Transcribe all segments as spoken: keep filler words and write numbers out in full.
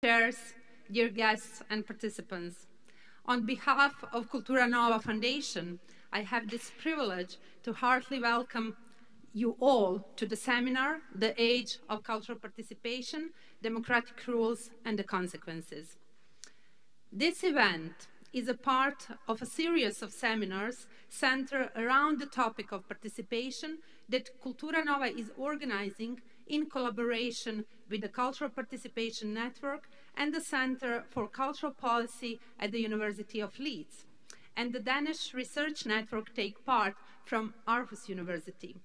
Chairs, dear guests and participants. On behalf of Kultura Nova Foundation, I have this privilege to heartily welcome you all to the seminar, The Age of Cultural Participation, Democratic Rules and the Consequences. This event is a part of a series of seminars centered around the topic of participation that Kultura Nova is organizing in collaboration with the Cultural Participation Network and the Center for Cultural Policy at the University of Leeds, and the Danish Research Network Take Part from Aarhus University.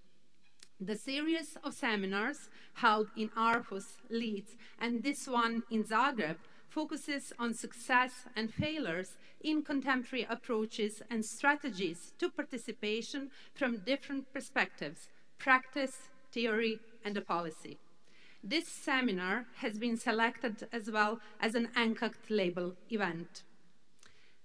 The series of seminars held in Aarhus, Leeds, and this one in Zagreb focuses on success and failures in contemporary approaches and strategies to participation from different perspectives, practice, theory, and the policy. This seminar has been selected as well as an ENCATC label event,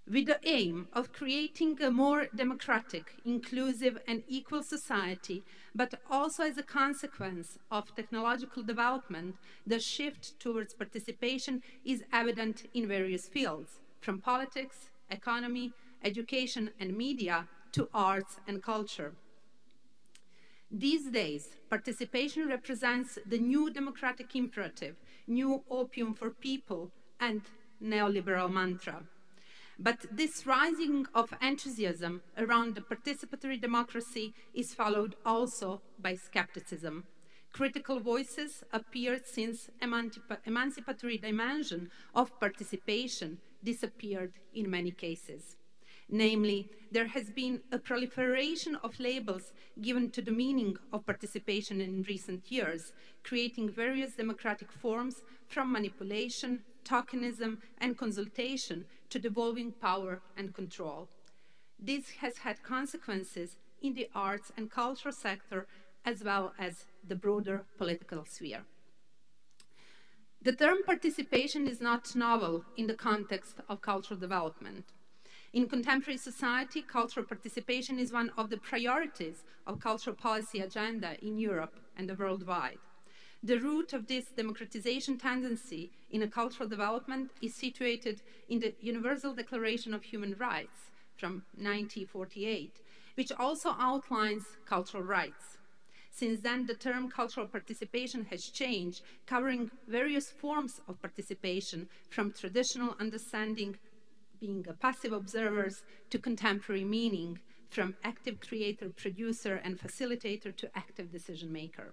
with the aim of creating a more democratic, inclusive, and equal society, but also as a consequence of technological development, the shift towards participation is evident in various fields, from politics, economy, education, and media, to arts and culture. These days, participation represents the new democratic imperative, new opium for people, and neoliberal mantra. But this rising of enthusiasm around the participatory democracy is followed also by skepticism. Critical voices appeared since emancip- emancipatory dimension of participation disappeared in many cases. Namely, there has been a proliferation of labels given to the meaning of participation in recent years, creating various democratic forms from manipulation, tokenism, and consultation to devolving power and control. This has had consequences in the arts and culture sector, as well as the broader political sphere. The term participation is not novel in the context of cultural development. In contemporary society, cultural participation is one of the priorities of cultural policy agenda in Europe and worldwide. The root of this democratization tendency in a cultural development is situated in the Universal Declaration of Human Rights from nineteen forty-eight, which also outlines cultural rights. Since then, the term cultural participation has changed, covering various forms of participation, from traditional understanding being a passive observers to contemporary meaning, from active creator, producer, and facilitator to active decision maker.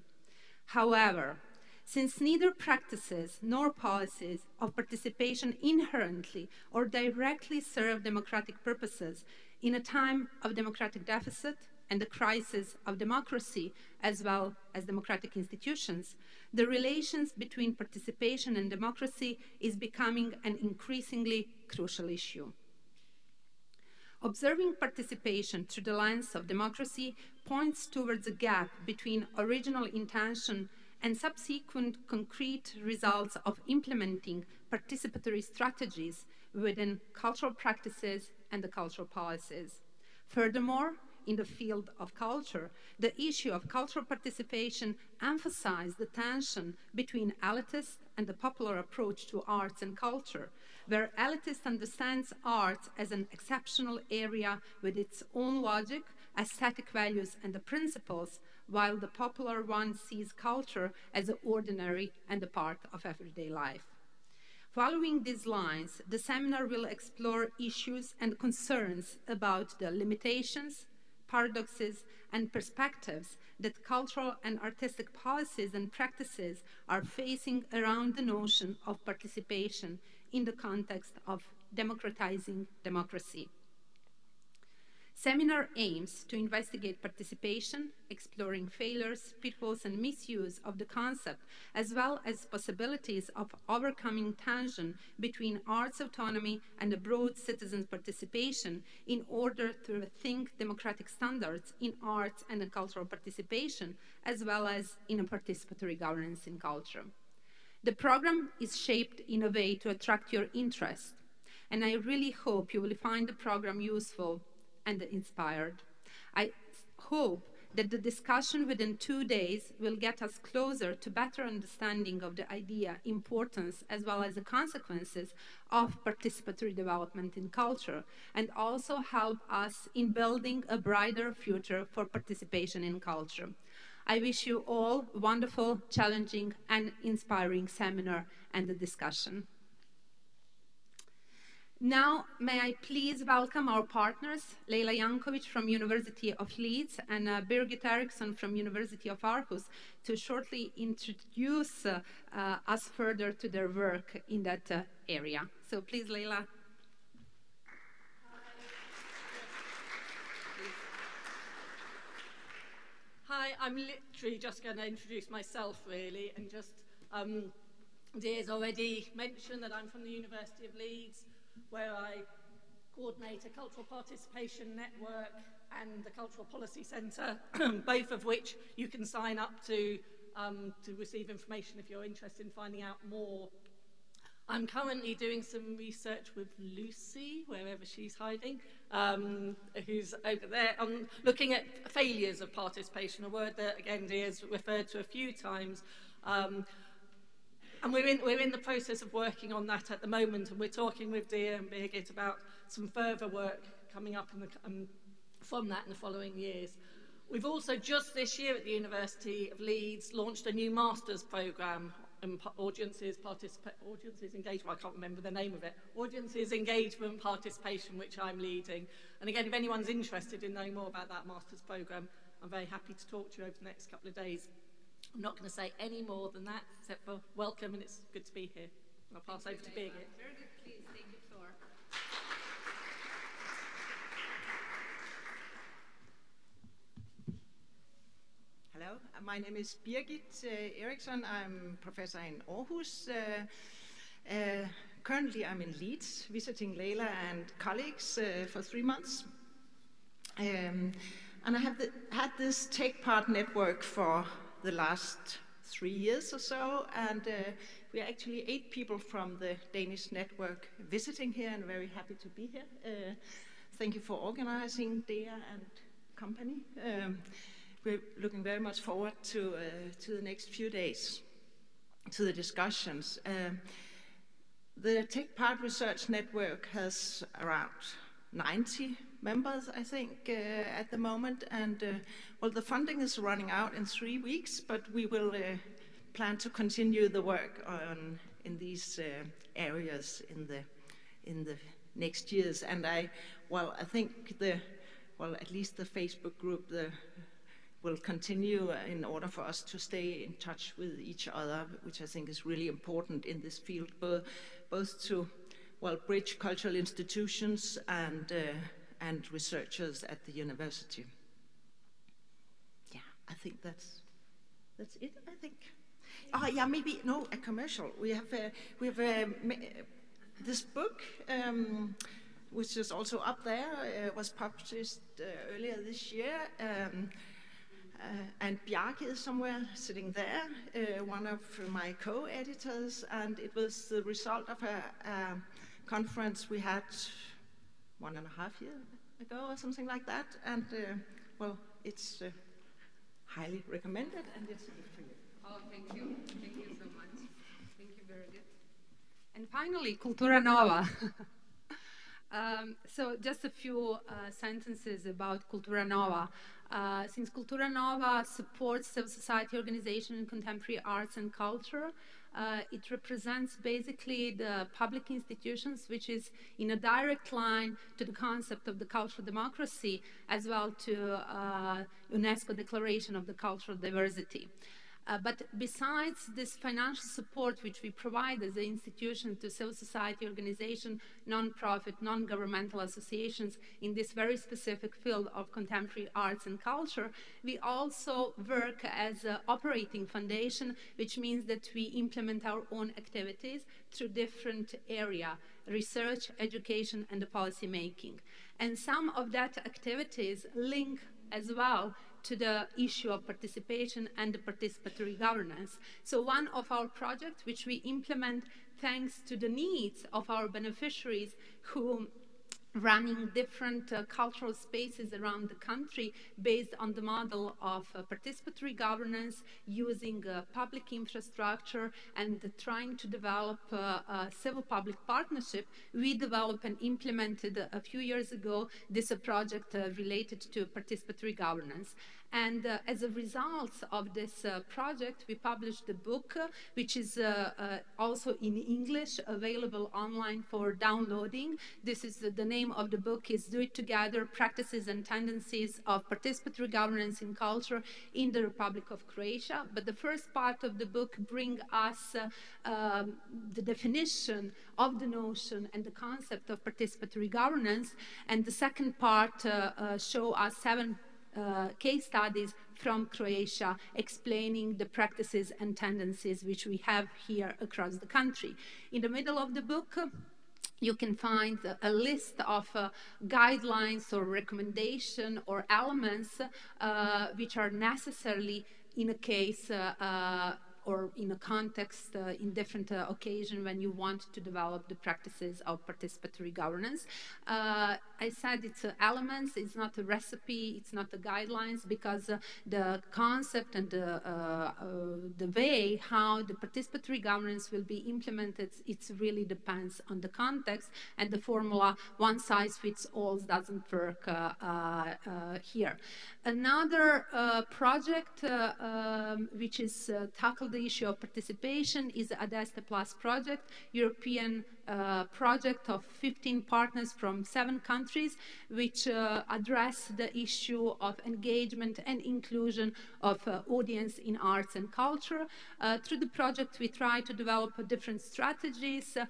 However, since neither practices nor policies of participation inherently or directly serve democratic purposes, in a time of democratic deficit and the crisis of democracy as well as democratic institutions, the relations between participation and democracy is becoming an increasingly crucial issue. Observing participation through the lens of democracy points towards a gap between original intention and subsequent concrete results of implementing participatory strategies within cultural practices and the cultural policies. Furthermore, in the field of culture, the issue of cultural participation emphasized the tension between elitist and the popular approach to arts and culture, where elitist understands arts as an exceptional area with its own logic, aesthetic values, and the principles, while the popular one sees culture as the ordinary and a part of everyday life. Following these lines, the seminar will explore issues and concerns about the limitations, paradoxes, and perspectives that cultural and artistic policies and practices are facing around the notion of participation in the context of democratizing democracy. Seminar aims to investigate participation, exploring failures, pitfalls, and misuse of the concept, as well as possibilities of overcoming tension between arts autonomy and a broad citizen participation in order to rethink democratic standards in arts and in cultural participation, as well as in a participatory governance in culture. The program is shaped in a way to attract your interest, and I really hope you will find the program useful and inspired. I hope that the discussion within two days will get us closer to better understanding of the idea, importance, as well as the consequences of participatory development in culture, and also help us in building a brighter future for participation in culture. I wish you all a wonderful, challenging, and inspiring seminar and the discussion. Now, may I please welcome our partners, Leila Jancovich from University of Leeds and uh, Birgit Eriksson from University of Aarhus, to shortly introduce uh, uh, us further to their work in that uh, area. So please, Leila. Hi, I'm literally just going to introduce myself, really, and just, um, Dea's already mentioned that I'm from the University of Leeds, where I coordinate a Cultural Participation Network and the Cultural Policy Centre, both of which you can sign up to um, to receive information if you're interested in finding out more. I'm currently doing some research with Lucy, wherever she's hiding, um, who's over there, um, looking at failures of participation, a word that, again, Dea has referred to a few times. Um, And we're in, we're in the process of working on that at the moment, and we're talking with Dea and Birgit about some further work coming up in the, um, from that in the following years. We've also just this year at the University of Leeds launched a new master's programme in audiences, audiences engagement, I can't remember the name of it, audiences engagement participation, which I'm leading. And again, if anyone's interested in knowing more about that master's programme, I'm very happy to talk to you over the next couple of days. I'm not going to say any more than that, except for welcome, and it's good to be here. I'll pass Thank over to Birgit. Very good, please, take the floor. Hello, my name is Birgit uh, Eriksson. I'm professor in Aarhus. Uh, uh, currently, I'm in Leeds, visiting Leila and colleagues uh, for three months. Um, and I have the, had this Take Part network for the last three years or so, and uh, we are actually eight people from the Danish network visiting here, and very happy to be here. Uh, thank you for organizing, Dea and company. Um, we're looking very much forward to, uh, to the next few days, to the discussions. Um, the Take Part Research Network has around ninety members, I think, uh, at the moment, and uh, well, the funding is running out in three weeks, but we will uh, plan to continue the work on in these uh, areas in the in the next years. And I, well, I think the, well, at least the Facebook group the, will continue in order for us to stay in touch with each other, which I think is really important in this field, both both to, well, bridge cultural institutions and. Uh, and researchers at the university. Yeah, I think that's that's it, I think. Yeah. Oh, yeah, maybe, no, a commercial. We have, uh, we have uh, this book, um, which is also up there, uh, was published uh, earlier this year, um, uh, and Bjarke is somewhere sitting there, uh, one of my co-editors, and it was the result of a, a conference we had one and a half year ago or something like that, and uh, well, it's uh, highly recommended, and it's good for you. Oh, thank you. Thank you so much. Thank you, Birgit. And finally, Kultura Nova. um, so just a few uh, sentences about Kultura Nova. Uh, since Kultura Nova supports civil society organization in contemporary arts and culture, Uh, it represents basically the public institutions, which is in a direct line to the concept of the cultural democracy, as well to uh, UNESCO Declaration of the Cultural Diversity. Uh, but besides this financial support which we provide as an institution to civil society organization, non-profit, non-governmental associations in this very specific field of contemporary arts and culture, we also work as an operating foundation, which means that we implement our own activities through different areas: research, education, and the policy making. And some of that activities link as well to the issue of participation and the participatory governance. So one of our projects, which we implement thanks to the needs of our beneficiaries who running different uh, cultural spaces around the country based on the model of uh, participatory governance, using uh, public infrastructure and uh, trying to develop uh, a civil-public partnership. We developed and implemented uh, a few years ago this uh, project uh, related to participatory governance. And uh, as a result of this uh, project, we published a book, uh, which is uh, uh, also in English, available online for downloading. This is uh, the name of the book is Do It Together, Practices and Tendencies of Participatory Governance in Culture in the Republic of Croatia. But the first part of the book brings us uh, um, the definition of the notion and the concept of participatory governance. And the second part uh, uh, show us seven Uh, case studies from Croatia explaining the practices and tendencies which we have here across the country. In the middle of the book, uh, you can find a list of uh, guidelines or recommendation or elements uh, which are necessarily in a case uh, uh, or in a context, uh, in different uh, occasion when you want to develop the practices of participatory governance. Uh, I said it's uh, elements, it's not a recipe, it's not the guidelines, because uh, the concept and the, uh, uh, the way how the participatory governance will be implemented, it really depends on the context, and the formula one size fits all doesn't work uh, uh, uh, here. Another uh, project uh, um, which is uh, tackled the issue of participation is ADESTA Plus project, European uh, project of fifteen partners from seven countries, which uh, address the issue of engagement and inclusion of uh, audience in arts and culture. Uh, through the project, we try to develop uh, different strategies uh,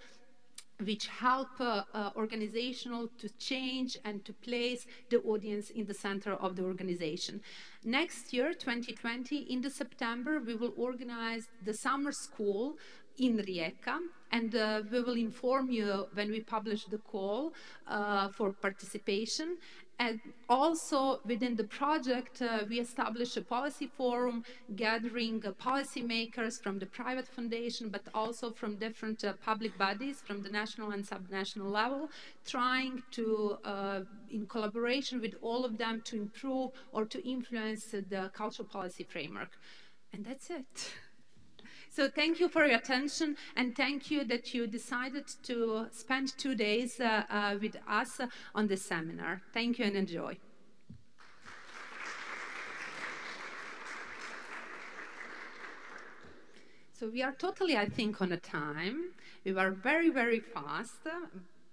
which help uh, uh, organizational to change and to place the audience in the center of the organization. Next year, twenty twenty, in the September, we will organize the summer school in Rijeka, and uh, we will inform you when we publish the call uh, for participation. And also within the project, uh, we established a policy forum gathering uh, policymakers from the private foundation, but also from different uh, public bodies from the national and subnational level, trying to, uh, in collaboration with all of them, to improve or to influence uh, the cultural policy framework. And that's it. So thank you for your attention, and thank you that you decided to spend two days uh, uh, with us on this seminar. Thank you and enjoy. So we are totally, I think, on a time. We were very, very fast,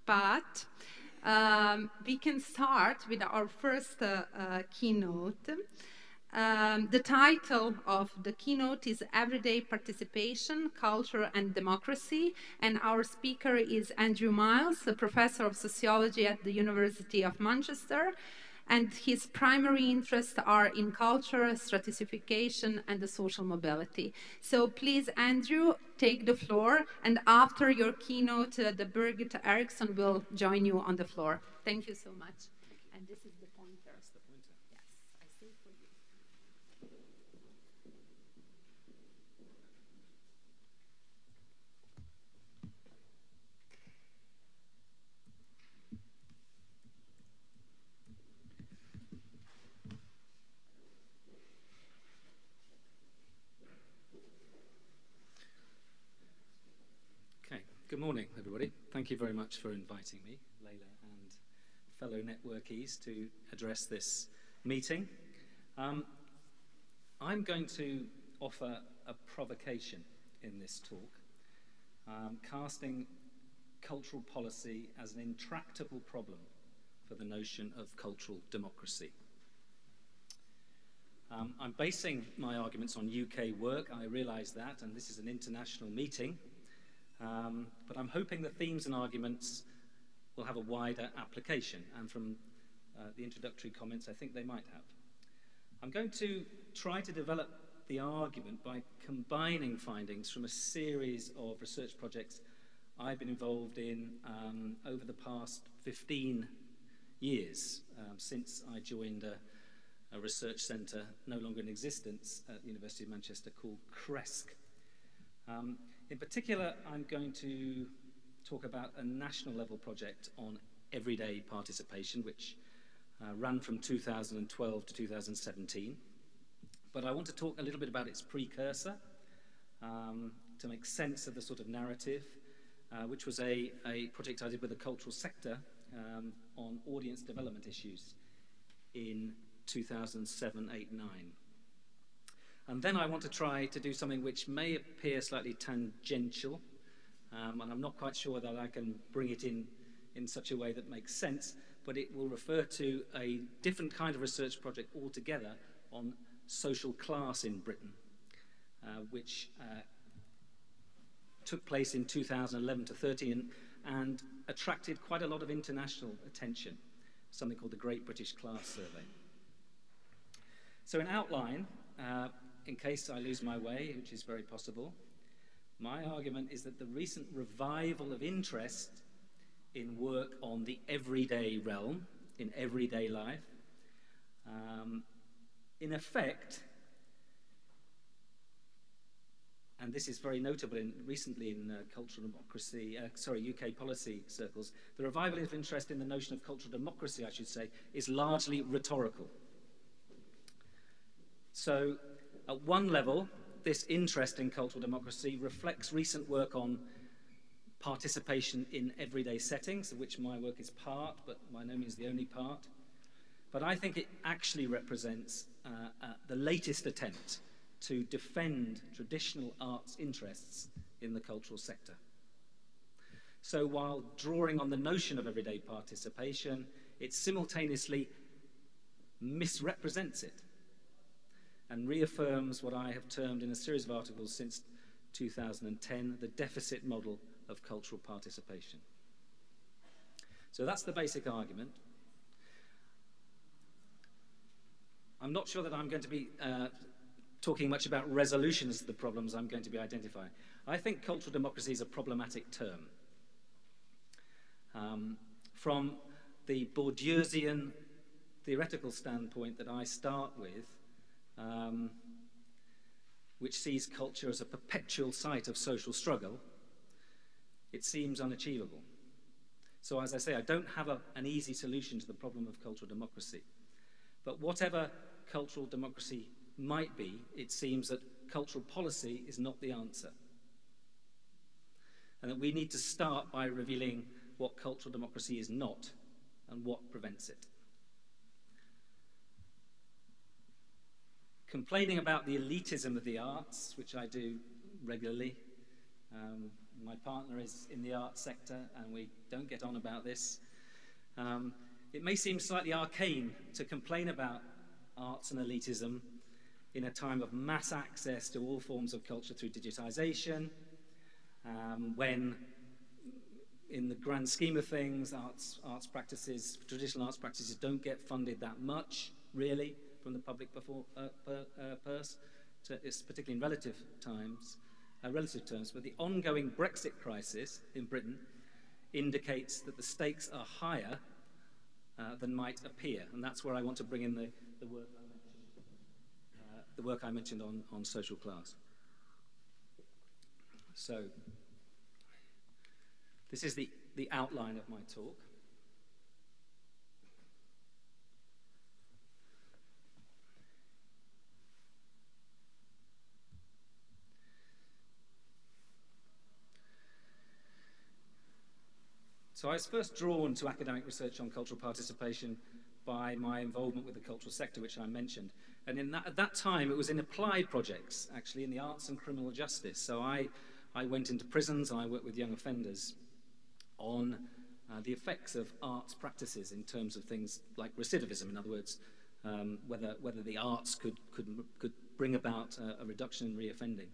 but um, we can start with our first uh, uh, keynote. Um, the title of the keynote is Everyday Participation, Culture and Democracy, and our speaker is Andrew Miles, a professor of sociology at the University of Manchester, and his primary interests are in culture, stratification, and the social mobility. So please, Andrew, take the floor, and after your keynote, uh, the Birgit Eriksson will join you on the floor. Thank you so much. And this is the pointer. Good morning, everybody. Thank you very much for inviting me, Leila, and fellow networkees, to address this meeting. Um, I'm going to offer a provocation in this talk, um, casting cultural policy as an intractable problem for the notion of cultural democracy. Um, I'm basing my arguments on U K work. I realise that, and this is an international meeting. Um, but I'm hoping the themes and arguments will have a wider application, and from uh, the introductory comments, I think they might have. I'm going to try to develop the argument by combining findings from a series of research projects I've been involved in um, over the past fifteen years, um, since I joined a, a research centre no longer in existence at the University of Manchester called CRESC. Um, In particular, I'm going to talk about a national level project on everyday participation, which uh, ran from two thousand twelve to two thousand seventeen. But I want to talk a little bit about its precursor, um, to make sense of the sort of narrative, uh, which was a, a project I did with the cultural sector um, on audience development issues in two thousand seven, eight, nine. And then I want to try to do something which may appear slightly tangential, um, and I'm not quite sure that I can bring it in in such a way that makes sense, but it will refer to a different kind of research project altogether on social class in Britain, uh, which uh, took place in two thousand eleven to thirteen and attracted quite a lot of international attention, something called the Great British Class Survey. So in outline, uh, in case I lose my way, which is very possible, my argument is that the recent revival of interest in work on the everyday realm, in everyday life, um, in effect, and this is very notable in, recently in uh, cultural democracy, uh, sorry, U K policy circles, the revival of interest in the notion of cultural democracy, I should say, is largely rhetorical. So, at one level, this interest in cultural democracy reflects recent work on participation in everyday settings, of which my work is part, but by no means the only part. But I think it actually represents uh, uh, the latest attempt to defend traditional arts interests in the cultural sector. So, while drawing on the notion of everyday participation, it simultaneously misrepresents it and reaffirms what I have termed in a series of articles since two thousand ten, the deficit model of cultural participation. So that's the basic argument. I'm not sure that I'm going to be uh, talking much about resolutions to the problems I'm going to be identifying. I think cultural democracy is a problematic term. Um, from the Bourdieusian theoretical standpoint that I start with, Um, which sees culture as a perpetual site of social struggle, it seems unachievable. So as I say, I don't have a, an easy solution to the problem of cultural democracy. But whatever cultural democracy might be, it seems that cultural policy is not the answer. And that we need to start by revealing what cultural democracy is not and what prevents it. Complaining about the elitism of the arts, which I do regularly. Um, my partner is in the arts sector, and we don't get on about this. Um, it may seem slightly arcane to complain about arts and elitism in a time of mass access to all forms of culture through digitization, um, when, in the grand scheme of things, arts, arts practices, traditional arts practices don't get funded that much, really, from the public before, uh, per, uh, purse, to, particularly in relative times, uh, relative terms, but the ongoing Brexit crisis in Britain indicates that the stakes are higher uh, than might appear, and that's where I want to bring in the, the, work, I mentioned, uh, the work I mentioned on, on social class. So, this is the, the outline of my talk. So I was first drawn to academic research on cultural participation by my involvement with the cultural sector, which I mentioned. And in that, at that time, it was in applied projects, actually, in the arts and criminal justice. So I, I went into prisons and I worked with young offenders on uh, the effects of arts practices in terms of things like recidivism. In other words, um, whether, whether the arts could, could, could bring about a, a reduction in reoffending.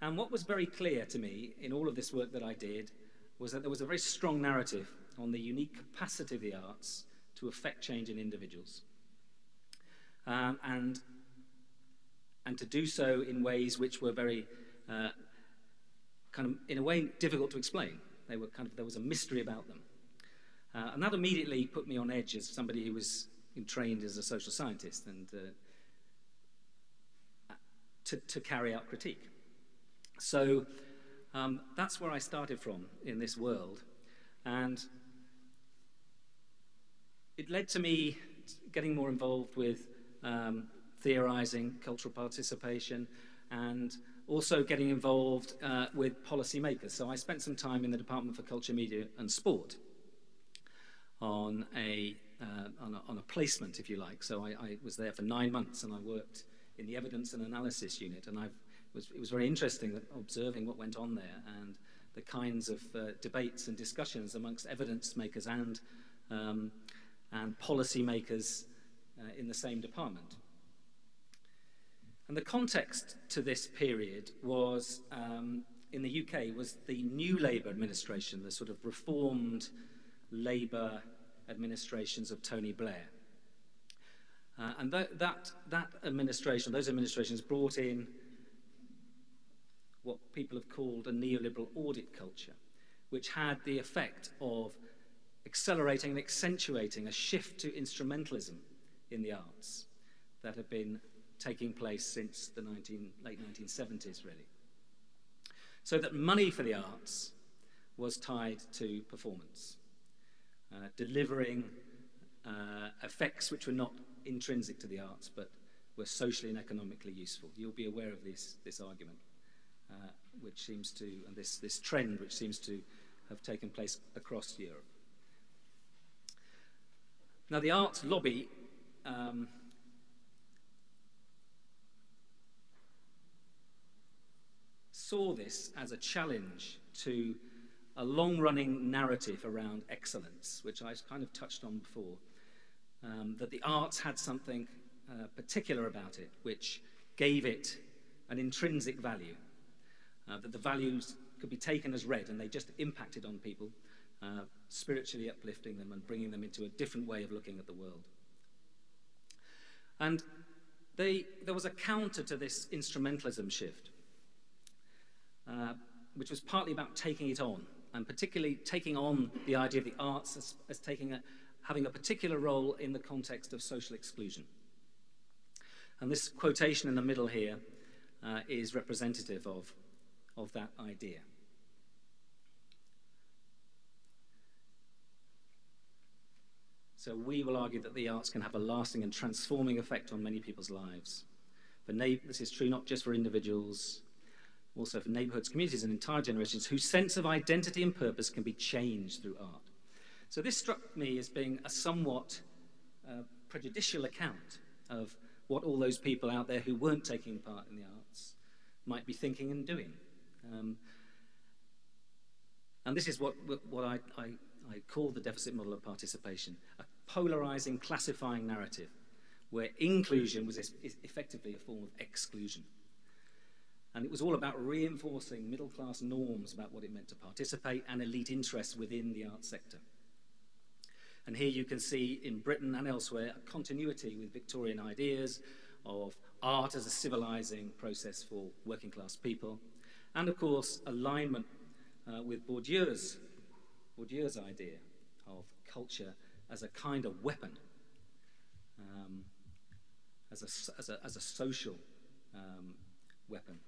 And what was very clear to me in all of this work that I did was that there was a very strong narrative on the unique capacity of the arts to affect change in individuals, um, and, and to do so in ways which were very, uh, kind of, in a way, difficult to explain. They were kind of, there was a mystery about them. Uh, and that immediately put me on edge as somebody who was trained as a social scientist and uh, to, to carry out critique. So, Um, that's where I started from in this world, and it led to me getting more involved with um, theorizing cultural participation and also getting involved uh, with policymakers. So I spent some time in the Department for Culture, Media and Sport on a, uh, on a, on a placement, if you like. So I, I was there for nine months and I worked in the evidence and analysis unit, and I've, was, it was very interesting observing what went on there and the kinds of uh, debates and discussions amongst evidence makers and, um, and policy makers uh, in the same department. And the context to this period was, um, in the U K, was the new Labour administration, the sort of reformed Labour administrations of Tony Blair. Uh, and th that, that administration, those administrations brought in what people have called a neoliberal audit culture, which had the effect of accelerating and accentuating a shift to instrumentalism in the arts that had been taking place since the late nineteen seventies, really. So that money for the arts was tied to performance, uh, delivering uh, effects which were not intrinsic to the arts but were socially and economically useful. You'll be aware of this, this argument, uh, which seems to, and this, this trend which seems to have taken place across Europe. Now the arts lobby um, saw this as a challenge to a long-running narrative around excellence, which I've kind of touched on before, um, that the arts had something uh, particular about it, which gave it an intrinsic value, uh, that the values could be taken as read and they just impacted on people, uh, spiritually uplifting them and bringing them into a different way of looking at the world. And they, there was a counter to this instrumentalism shift, Uh, which was partly about taking it on, and particularly taking on the idea of the arts as, as taking a, having a particular role in the context of social exclusion. And this quotation in the middle here uh, is representative of, of that idea. So we will argue that the arts can have a lasting and transforming effect on many people's lives. But this is true not just for individuals, also for neighbourhoods, communities, and entire generations whose sense of identity and purpose can be changed through art. So this struck me as being a somewhat uh, prejudicial account of what all those people out there who weren't taking part in the arts might be thinking and doing. Um, and this is what, what I, I, I call the deficit model of participation, a polarising, classifying narrative where inclusion was effectively a form of exclusion. And it was all about reinforcing middle-class norms about what it meant to participate and elite interests within the arts sector. And here you can see in Britain and elsewhere a continuity with Victorian ideas of art as a civilizing process for working-class people. And of course, alignment uh, with Bourdieu's, Bourdieu's idea of culture as a kind of weapon, um, as, a, as, a, as a social um, weapon.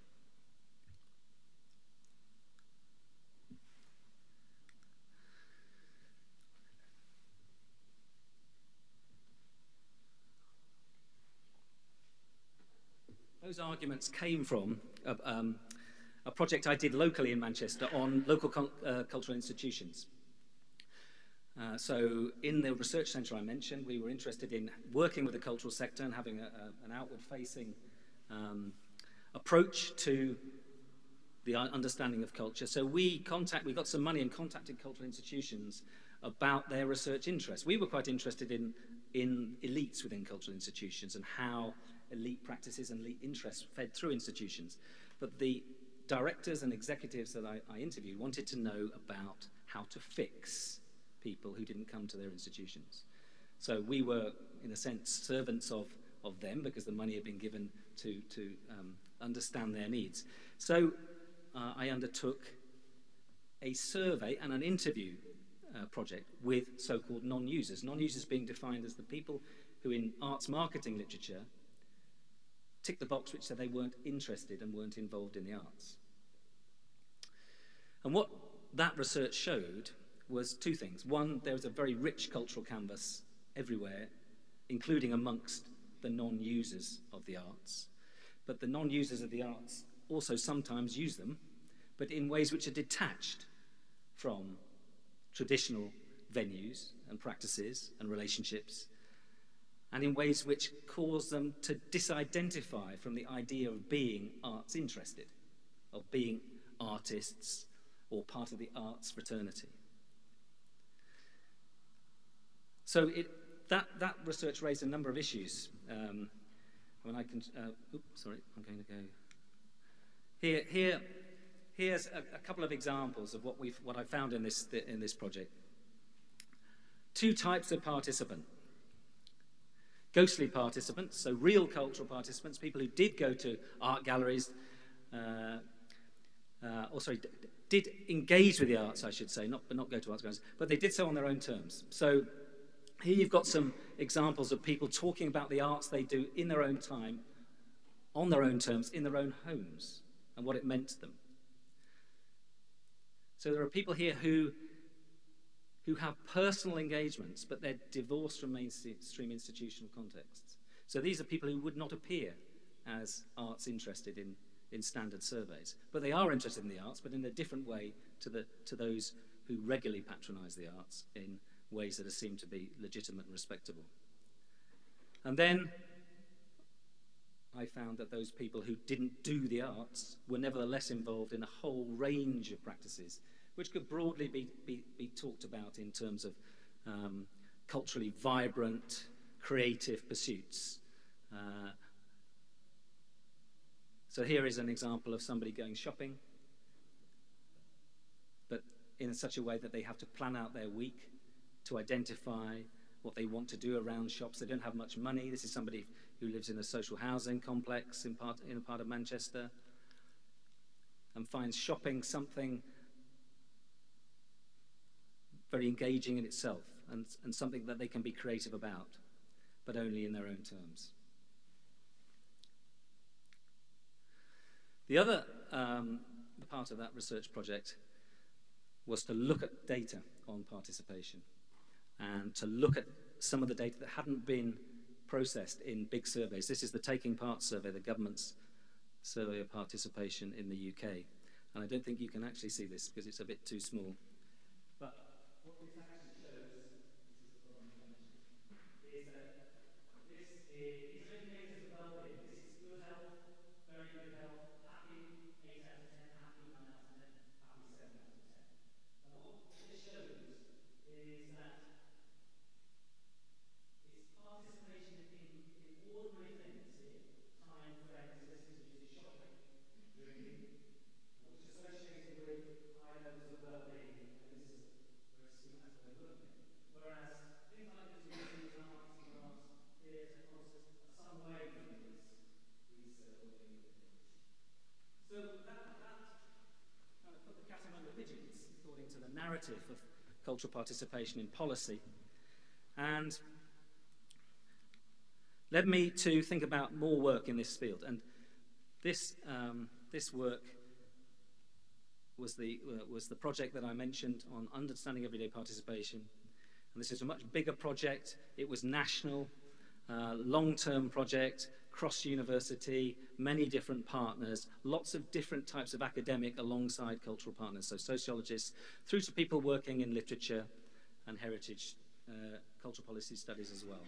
Those arguments came from a, um, a project I did locally in Manchester on local uh, cultural institutions. Uh, so in the research centre I mentioned, we were interested in working with the cultural sector and having a, a, an outward-facing um, approach to the understanding of culture. So we, contact, we got some money and contacted cultural institutions about their research interests. We were quite interested in, in elites within cultural institutions and how elite practices and elite interests fed through institutions. But the directors and executives that I, I interviewed wanted to know about how to fix people who didn't come to their institutions. So we were, in a sense, servants of, of them because the money had been given to, to um, understand their needs. So uh, I undertook a survey and an interview uh, project with so-called non-users. Non-users being defined as the people who in arts marketing literature tick the box which said they weren't interested and weren't involved in the arts. And what that research showed was two things. One, there was a very rich cultural canvas everywhere, including amongst the non-users of the arts. But the non-users of the arts also sometimes use them, but in ways which are detached from traditional venues and practices and relationships, and in ways which cause them to disidentify from the idea of being arts interested, of being artists or part of the arts fraternity. So it, that, that research raised a number of issues. Um, I mean, I can, uh, oops, sorry, I'm going to go. Here, here, here's a, a couple of examples of what, we've, what I found in this, in this project. Two types of participant. Ghostly participants, so real cultural participants, people who did go to art galleries, uh, uh, or sorry, did engage with the arts, I should say, not, but not go to art galleries, but they did so on their own terms. So here you've got some examples of people talking about the arts they do in their own time, on their own terms, in their own homes, and what it meant to them. So there are people here who, who have personal engagements, but they're divorced from mainstream institutional contexts. So these are people who would not appear as arts interested in, in standard surveys, but they are interested in the arts, but in a different way to, the, to those who regularly patronize the arts in ways that are seen to be legitimate and respectable. And then I found that those people who didn't do the arts were nevertheless involved in a whole range of practices which could broadly be, be, be talked about in terms of um, culturally vibrant, creative pursuits. Uh, so here is an example of somebody going shopping, but in such a way that they have to plan out their week to identify what they want to do around shops. They don't have much money. This is somebody who lives in a social housing complex in, part, in a part of Manchester, and finds shopping something very engaging in itself, and, and something that they can be creative about, but only in their own terms. The other um, part of that research project was to look at data on participation, and to look at some of the data that hadn't been processed in big surveys. This is the Taking Part survey, the government's survey of participation in the U K. And I don't think you can actually see this because it's a bit too small. Of cultural participation in policy, and led me to think about more work in this field. And this um, this work was the uh, was the project that I mentioned on understanding everyday participation. And this is a much bigger project. It was national, uh, long-term project, cross-university, many different partners, lots of different types of academic alongside cultural partners, so sociologists, through to people working in literature and heritage, uh, cultural policy studies as well.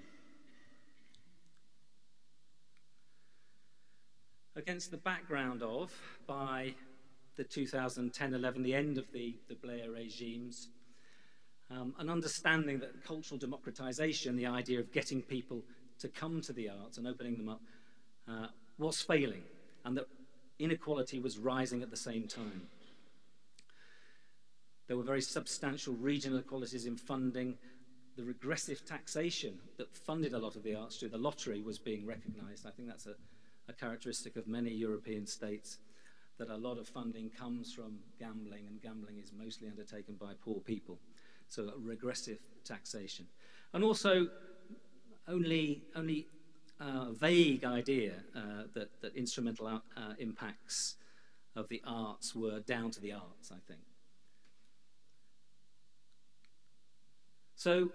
Against the background of, by the two thousand ten eleven, the end of the, the Blair regimes, um, an understanding that cultural democratization, the idea of getting people to come to the arts and opening them up, Uh, was failing, and that inequality was rising at the same time. There were very substantial regional inequalities in funding. The regressive taxation that funded a lot of the arts through the lottery was being recognised. I think that's a, a characteristic of many European states, that a lot of funding comes from gambling, and gambling is mostly undertaken by poor people. So a regressive taxation. And also, only, only Uh, vague idea uh, that, that instrumental uh, impacts of the arts were down to the arts, I think. So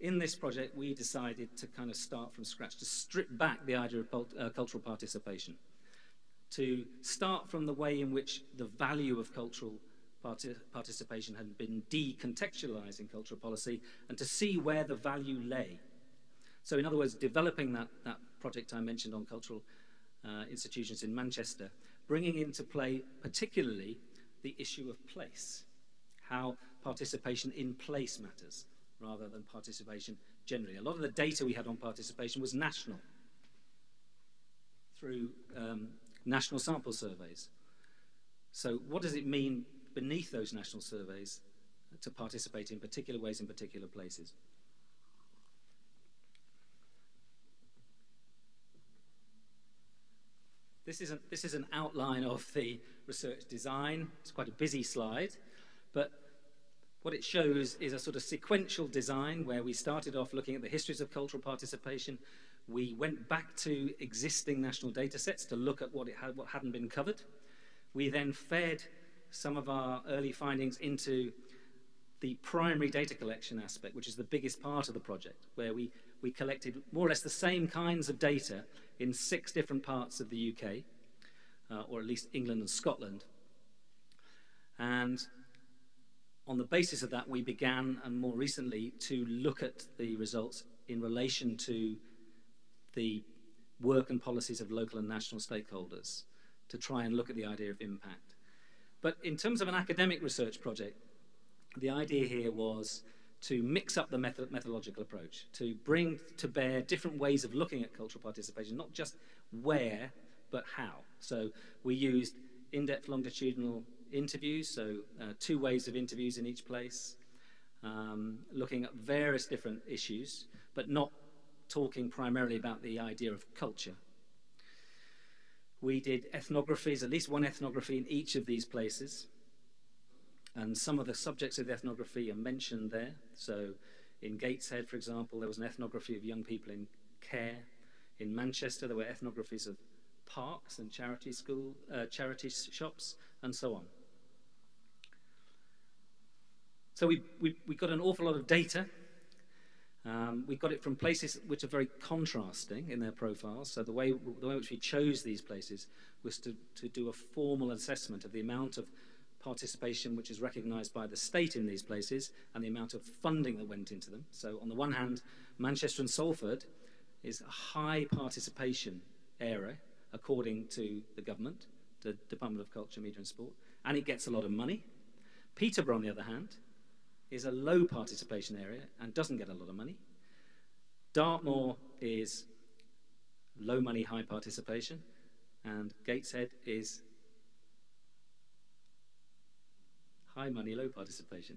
in this project, we decided to kind of start from scratch, to strip back the idea of uh, cultural participation, to start from the way in which the value of cultural parti participation had been decontextualized in cultural policy, and to see where the value lay. So in other words, developing that, that project I mentioned on cultural uh, institutions in Manchester, bringing into play particularly the issue of place, how participation in place matters, rather than participation generally. A lot of the data we had on participation was national, through um, national sample surveys. So what does it mean beneath those national surveys to participate in particular ways in particular places? This is, a, this is an outline of the research design. It's quite a busy slide, but what it shows is a sort of sequential design where we started off looking at the histories of cultural participation. We went back to existing national data sets to look at what, it had, what hadn't been covered. We then fed some of our early findings into the primary data collection aspect, which is the biggest part of the project, where we, we collected more or less the same kinds of data in six different parts of the U K, uh, or at least England and Scotland. And on the basis of that, we began, and more recently, to look at the results in relation to the work and policies of local and national stakeholders, to try and look at the idea of impact. But in terms of an academic research project, the idea here was to mix up the method methodological approach, to bring to bear different ways of looking at cultural participation, not just where, but how. So we used in-depth longitudinal interviews, so uh, two waves of interviews in each place, um, looking at various different issues, but not talking primarily about the idea of culture. We did ethnographies, at least one ethnography in each of these places, and some of the subjects of the ethnography are mentioned there. So in Gateshead, for example, there was an ethnography of young people in care. In Manchester, there were ethnographies of parks and charity school, uh, charity shops, and so on. So we, we, we got an awful lot of data. Um, we got it from places which are very contrasting in their profiles. So the way, the way in which we chose these places was to, to do a formal assessment of the amount of participation which is recognised by the state in these places and the amount of funding that went into them. So on the one hand, Manchester and Salford is a high participation area according to the government, the Department of Culture, Media and Sport, and it gets a lot of money. Peterborough, on the other hand, is a low participation area and doesn't get a lot of money. Dartmoor is low money, high participation, and Gateshead is high money, low participation.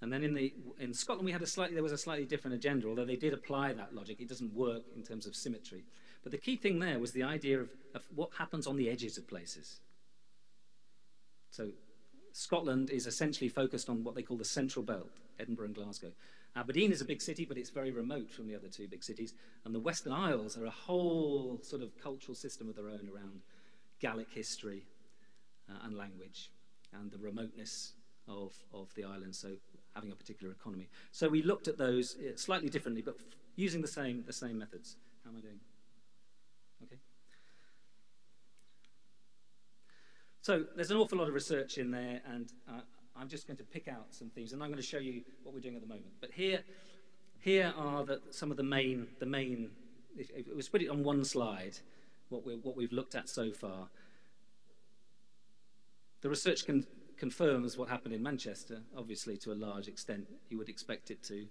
And then in, the, in Scotland, we had a slightly, there was a slightly different agenda, although they did apply that logic. It doesn't work in terms of symmetry. But the key thing there was the idea of, of what happens on the edges of places. So Scotland is essentially focused on what they call the central belt, Edinburgh and Glasgow. Aberdeen is a big city, but it's very remote from the other two big cities. And the Western Isles are a whole sort of cultural system of their own around Gaelic history uh, and language, and the remoteness of, of the island, so having a particular economy. So we looked at those slightly differently, but f using the same, the same methods. How am I doing? Okay. So there's an awful lot of research in there, and uh, I'm just going to pick out some things, and I'm going to show you what we're doing at the moment. But here, here are the, some of the main, the main, if, if we split it on one slide, what, we're, what we've looked at so far. The research con confirms what happened in Manchester, obviously, to a large extent. You would expect it to.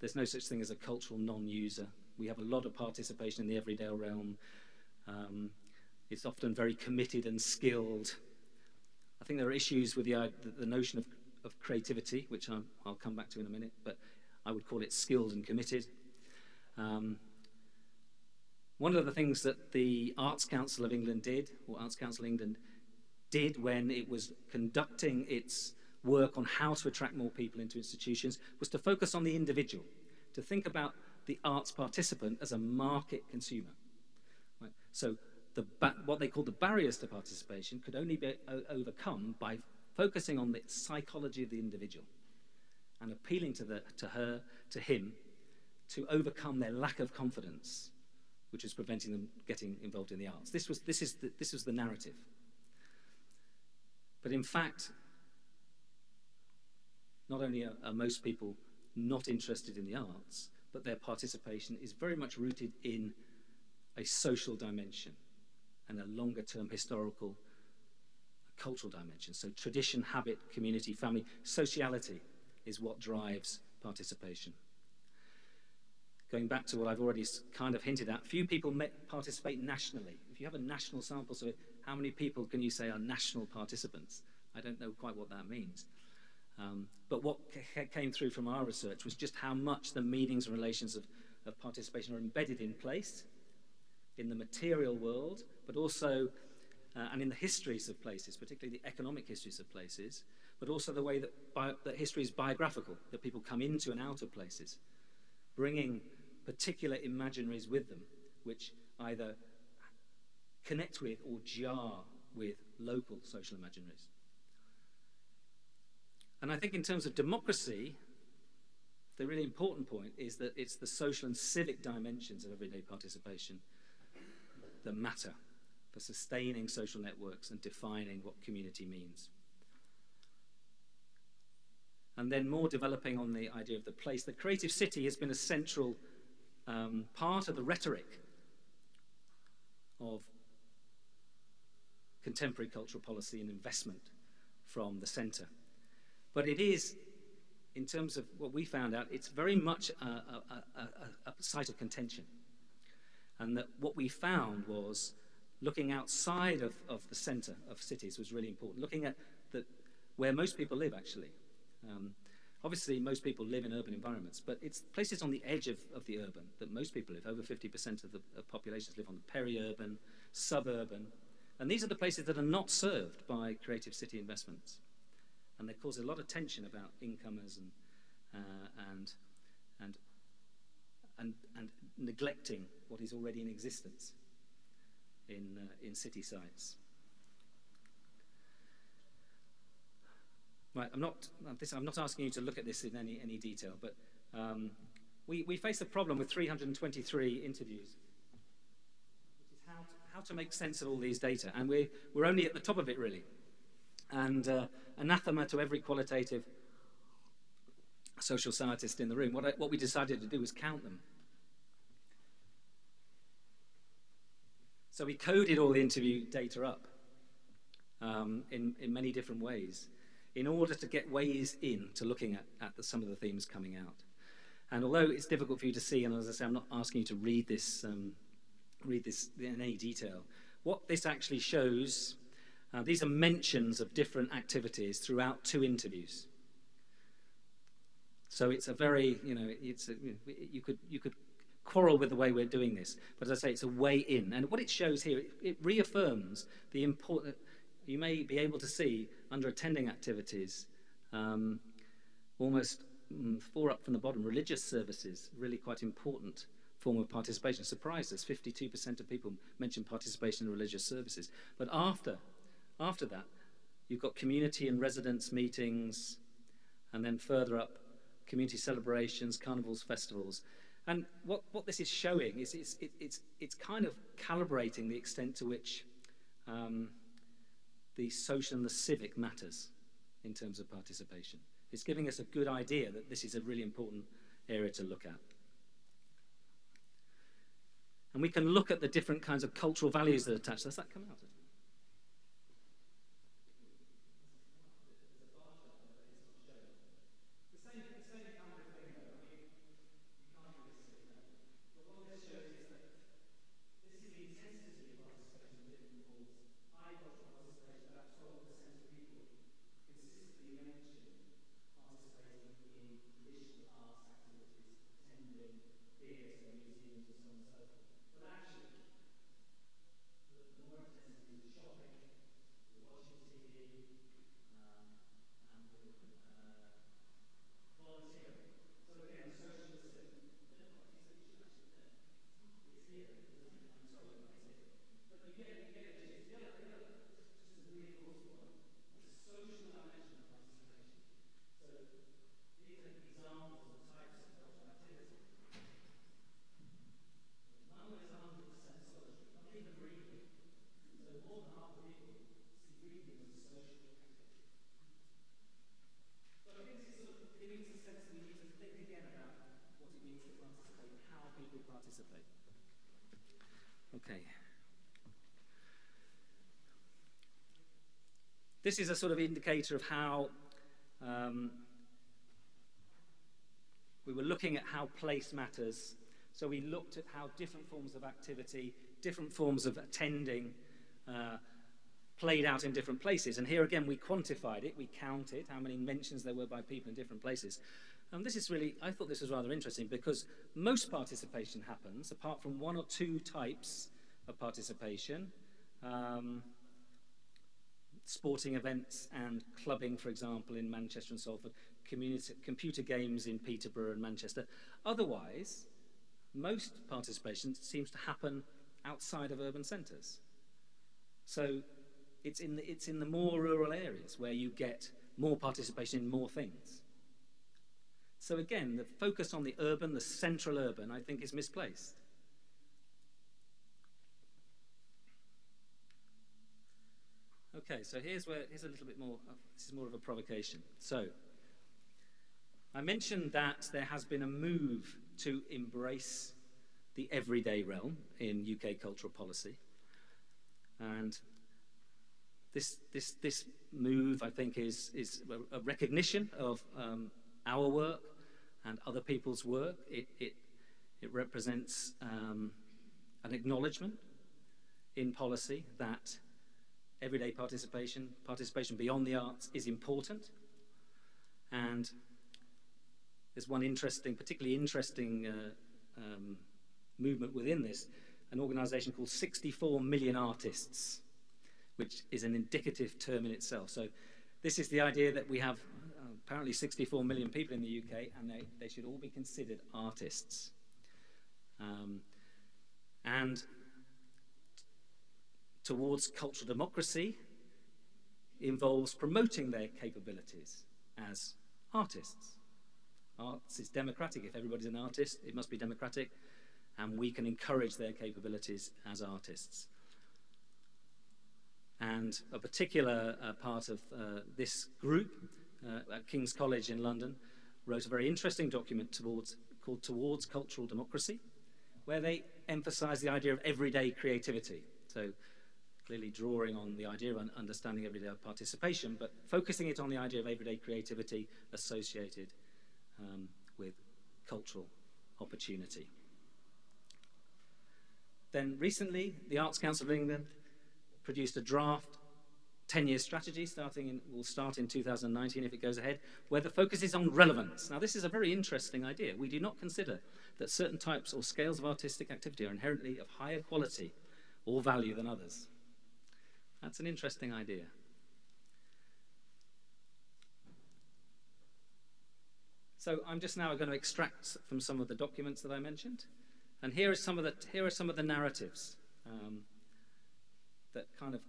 There's no such thing as a cultural non-user. We have a lot of participation in the everyday realm. Um, it's often very committed and skilled. I think there are issues with the, uh, the, the notion of, of creativity, which I'm, I'll come back to in a minute, but I would call it skilled and committed. Um, one of the things that the Arts Council of England did, or Arts Council England, did when it was conducting its work on how to attract more people into institutions was to focus on the individual, to think about the arts participant as a market consumer. Right? So the ba what they called the barriers to participation could only be overcome by focusing on the psychology of the individual. and appealing to, the, to her, to him, to overcome their lack of confidence, which was preventing them getting involved in the arts. This was, this is the, this was the narrative. But in fact, not only are, are most people not interested in the arts, but their participation is very much rooted in a social dimension and a longer-term historical, cultural dimension. So tradition, habit, community, family, sociality is what drives participation. Going back to what I've already kind of hinted at, few people met, participate nationally. If you have a national sample survey, how many people can you say are national participants? I don't know quite what that means. Um, but what came through from our research was just how much the meanings and relations of, of participation are embedded in place, in the material world, but also, uh, and in the histories of places, particularly the economic histories of places, but also the way that, bio, that history is biographical, that people come into and out of places, bringing particular imaginaries with them, which either connect with or jar with local social imaginaries. And I think in terms of democracy, the really important point is that it's the social and civic dimensions of everyday participation that matter for sustaining social networks and defining what community means. And then more developing on the idea of the place, the creative city has been a central um, part of the rhetoric of contemporary cultural policy and investment from the centre. But it is, in terms of what we found out, it's very much a, a, a, a site of contention. And that what we found was looking outside of, of the centre of cities was really important, looking at the, where most people live, actually. Um, obviously, most people live in urban environments, but it's places on the edge of, of the urban that most people live. Over fifty percent of the of populations live on the peri-urban, suburban, and these are the places that are not served by creative city investments. And they cause a lot of tension about incomers and, uh, and, and, and, and neglecting what is already in existence in, uh, in city sites. Right, I'm not, this, I'm not asking you to look at this in any, any detail, but um, we, we face a problem with three hundred twenty-three interviews, which is how to, how to make sense of all these data. And we're, we're only at the top of it, really. And uh, anathema to every qualitative social scientist in the room. What, I, what we decided to do was count them. So we coded all the interview data up um, in, in many different ways, in order to get ways in to looking at, at the, some of the themes coming out. And although it's difficult for you to see, and as I say, I'm not asking you to read this, um, read this in any detail, what this actually shows, uh, these are mentions of different activities throughout two interviews. So it's a very, you know, it's a, you could, you could quarrel with the way we're doing this, but as I say, it's a way in. And what it shows here, it, it reaffirms the important, you may be able to see under attending activities, um, almost mm, four up from the bottom, religious services, really quite important form of participation. Surprised us, fifty-two percent of people mentioned participation in religious services. But after, after that, you've got community and residence meetings, and then further up, community celebrations, carnivals, festivals. And what, what this is showing is it's, it, it's, it's kind of calibrating the extent to which um, the social and the civic matters in terms of participation. It's giving us a good idea that this is a really important area to look at. And we can look at the different kinds of cultural values that are attached. Does that come out? Okay. This is a sort of indicator of how um, we were looking at how place matters. So we looked at how different forms of activity, different forms of attending uh, played out in different places. And here again, we quantified it. We counted how many mentions there were by people in different places. And this is really, I thought this was rather interesting because most participation happens, apart from one or two types of participation, um, sporting events and clubbing, for example, in Manchester and Salford, community, computer games in Peterborough and Manchester. Otherwise, most participation seems to happen outside of urban centres. So it's in, the, it's in the more rural areas where you get more participation in more things. So again, the focus on the urban, the central urban, I think is misplaced. Okay, so here's where, here's a little bit more, uh, this is more of a provocation. So, I mentioned that there has been a move to embrace the everyday realm in U K cultural policy. And this, this, this move, I think, is, is a recognition of um, our work and other people's work. It, it, it represents um, an acknowledgement in policy that everyday participation, participation beyond the arts is important. And there's one interesting, particularly interesting uh, um, movement within this, an organization called sixty-four million Artists, which is an indicative term in itself. So this is the idea that we have uh, apparently sixty-four million people in the U K and they, they should all be considered artists. Um, and towards cultural democracy involves promoting their capabilities as artists. Arts is democratic. If everybody's an artist, it must be democratic, and we can encourage their capabilities as artists. And a particular uh, part of uh, this group uh, at King's College in London wrote a very interesting document towards, called Towards Cultural Democracy, where they emphasise the idea of everyday creativity. So clearly drawing on the idea of understanding everyday participation, but focusing it on the idea of everyday creativity associated Um, with cultural opportunity. Then recently, the Arts Council of England produced a draft ten-year strategy starting in, will start in two thousand nineteen if it goes ahead, where the focus is on relevance. Now this is a very interesting idea. We do not consider that certain types or scales of artistic activity are inherently of higher quality or value than others. That's an interesting idea. So I'm just now going to extract from some of the documents that I mentioned, and here are some of the here are some of the narratives um, that kind of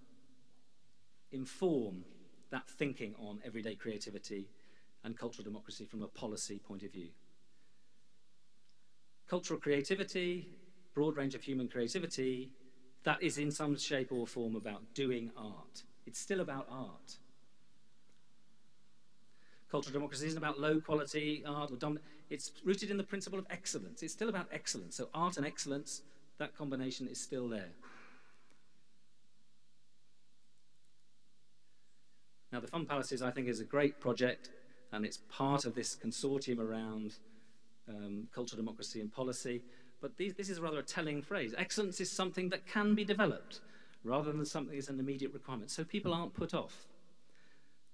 inform that thinking on everyday creativity and cultural democracy from a policy point of view. Cultural creativity, broad range of human creativity, that is in some shape or form about doing art. It's still about art. Cultural democracy isn't about low quality art or dominant. It's rooted in the principle of excellence. It's still about excellence. So art and excellence, that combination is still there. Now the Fun Palaces, I think, is a great project, and it's part of this consortium around um, cultural democracy and policy. But these, this is rather a telling phrase. Excellence is something that can be developed rather than something that's an immediate requirement. So people aren't put off.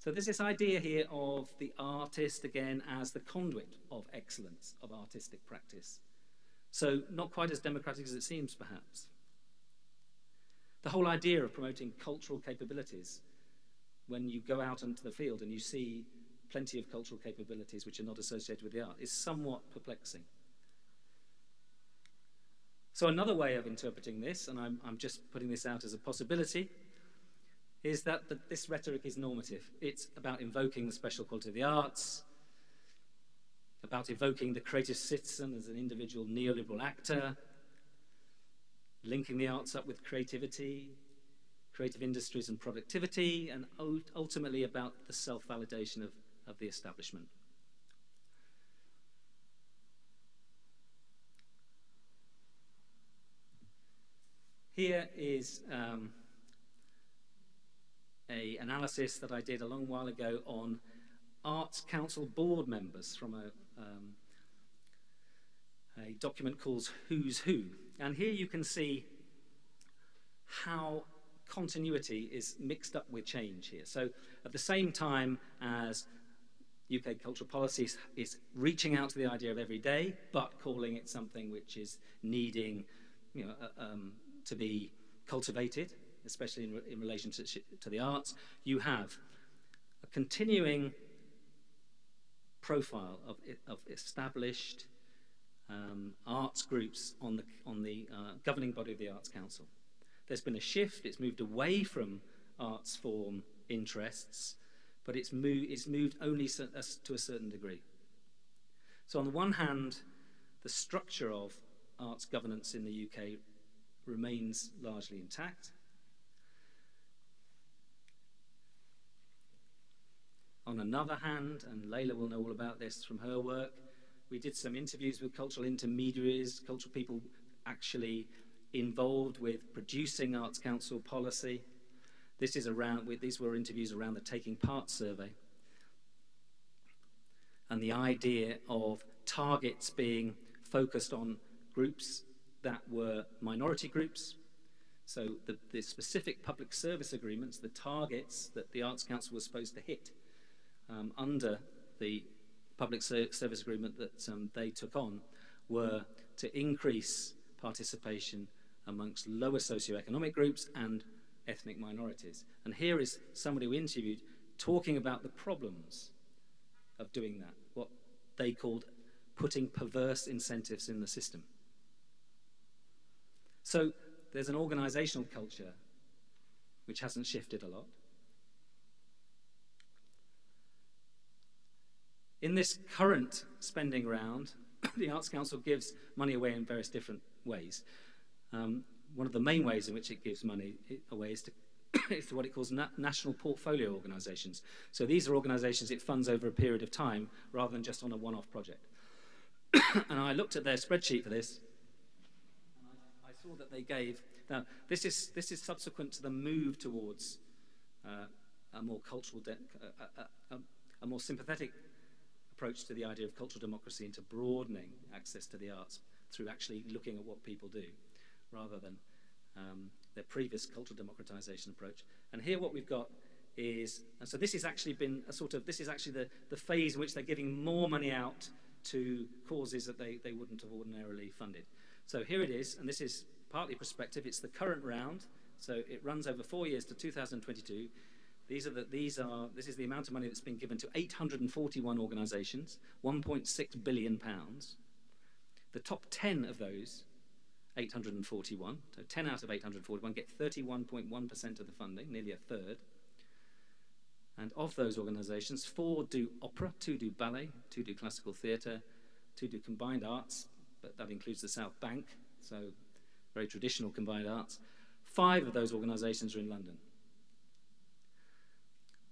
So there's this idea here of the artist, again, as the conduit of excellence, of artistic practice. So not quite as democratic as it seems, perhaps. The whole idea of promoting cultural capabilities, when you go out into the field and you see plenty of cultural capabilities which are not associated with the art, is somewhat perplexing. So another way of interpreting this, and I'm, I'm just putting this out as a possibility, is that the, this rhetoric is normative. It's about invoking the special quality of the arts, about evoking the creative citizen as an individual neoliberal actor, linking the arts up with creativity, creative industries and productivity, and ultimately about the self-validation of, of the establishment. Here is um, an analysis that I did a long while ago on Arts Council board members from a, um, a document called Who's Who. And here you can see how continuity is mixed up with change here. So at the same time as U K cultural policy is reaching out to the idea of every day, but calling it something which is needing, you know, uh, um, to be cultivated, especially in, re in relation to, to the arts, you have a continuing profile of, of established um, arts groups on the, on the uh, governing body of the Arts Council. There's been a shift, it's moved away from arts form interests, but it's, move, it's moved only so, uh, to a certain degree. So on the one hand, the structure of arts governance in the U K remains largely intact. On another hand, and Leila will know all about this from her work, we did some interviews with cultural intermediaries, cultural people actually involved with producing Arts Council policy. This is around, these were interviews around the Taking Part survey. And the idea of targets being focused on groups that were minority groups. So the, the specific public service agreements, the targets that the Arts Council was supposed to hit um, under the public ser service agreement that um, they took on were to increase participation amongst lower socioeconomic groups and ethnic minorities. And here is somebody we interviewed talking about the problems of doing that, what they called putting perverse incentives in the system. So there's an organizational culture which hasn't shifted a lot. In this current spending round, the Arts Council gives money away in various different ways. Um, One of the main ways in which it gives money away is to, is to what it calls na national portfolio organisations. So these are organisations it funds over a period of time rather than just on a one-off project. And I looked at their spreadsheet for this, and I, I saw that they gave. Now this is this is subsequent to the move towards uh, a more cultural, de a, a, a, a more sympathetic approach to the idea of cultural democracy and to broadening access to the arts through actually looking at what people do, rather than um, their previous cultural democratization approach. And here what we've got is, and so this has actually been a sort of, this is actually the, the phase in which they're giving more money out to causes that they, they wouldn't have ordinarily funded. So here it is, and this is partly prospective, it's the current round, so it runs over four years to two thousand twenty-two. These are the, these are, this is the amount of money that's been given to eight hundred forty-one organizations, one point six billion pounds. The top ten of those eight hundred forty-one, so ten out of eight hundred forty-one get thirty-one point one percent of the funding, nearly a third. And of those organisations, four do opera, two do ballet, two do classical theatre, two do combined arts, but that includes the South Bank, so very traditional combined arts. Five of those organisations are in London.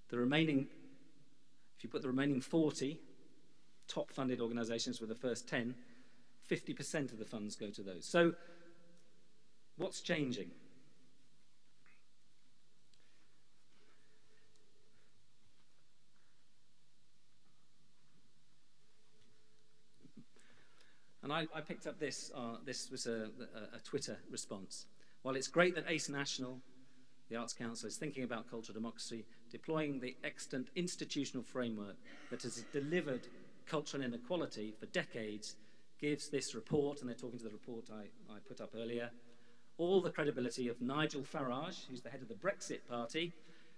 The remaining, if you put the remaining forty top funded organisations with the first ten, fifty percent of the funds go to those. So what's changing? And I, I picked up this, uh, this was a, a, a Twitter response. While it's great that Ace National, the Arts Council, is thinking about cultural democracy, deploying the extant institutional framework that has delivered cultural inequality for decades gives this report, and they're talking to the report I, I put up earlier, all the credibility of Nigel Farage, who's the head of the Brexit Party,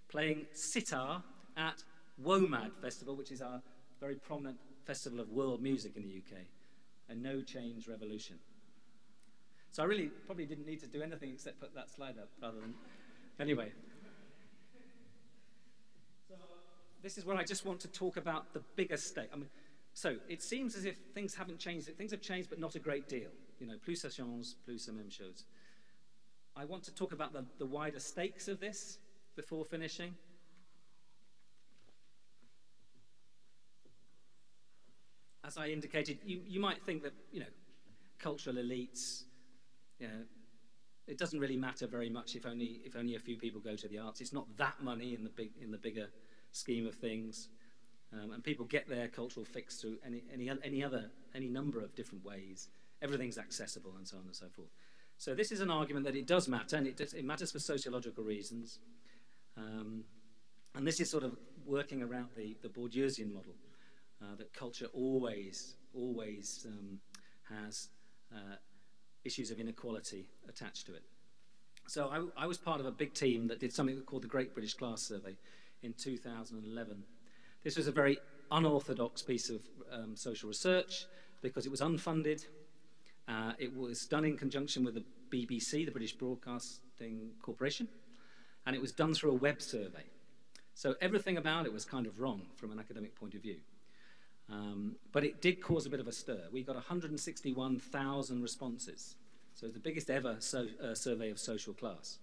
playing sitar at WOMAD Festival, which is our very prominent festival of world music in the U K, a no-change revolution. So I really probably didn't need to do anything except put that slide up, rather than, anyway. So this is where I just want to talk about the bigger stake. I mean, so it seems as if things haven't changed. Things have changed, but not a great deal. You know, plus ça change, plus la même chose. I want to talk about the, the wider stakes of this before finishing. As I indicated, you, you might think that, you know, cultural elites, you know, it doesn't really matter very much if only if only a few people go to the arts. It's not that money in the big in the bigger scheme of things, um, and people get their cultural fix through any any any other any number of different ways. Everything's accessible, and so on and so forth. So this is an argument that it does matter, and it does, it matters for sociological reasons. Um, and this is sort of working around the, the Bourdieusian model, uh, that culture always, always um, has uh, issues of inequality attached to it. So I, I was part of a big team that did something called the Great British Class Survey in two thousand eleven. This was a very unorthodox piece of um, social research because it was unfunded. Uh, it was done in conjunction with the B B C, the British Broadcasting Corporation, and it was done through a web survey. So everything about it was kind of wrong from an academic point of view. Um, but it did cause a bit of a stir. We got one hundred sixty-one thousand responses. So it's the biggest ever so, uh, survey of social class.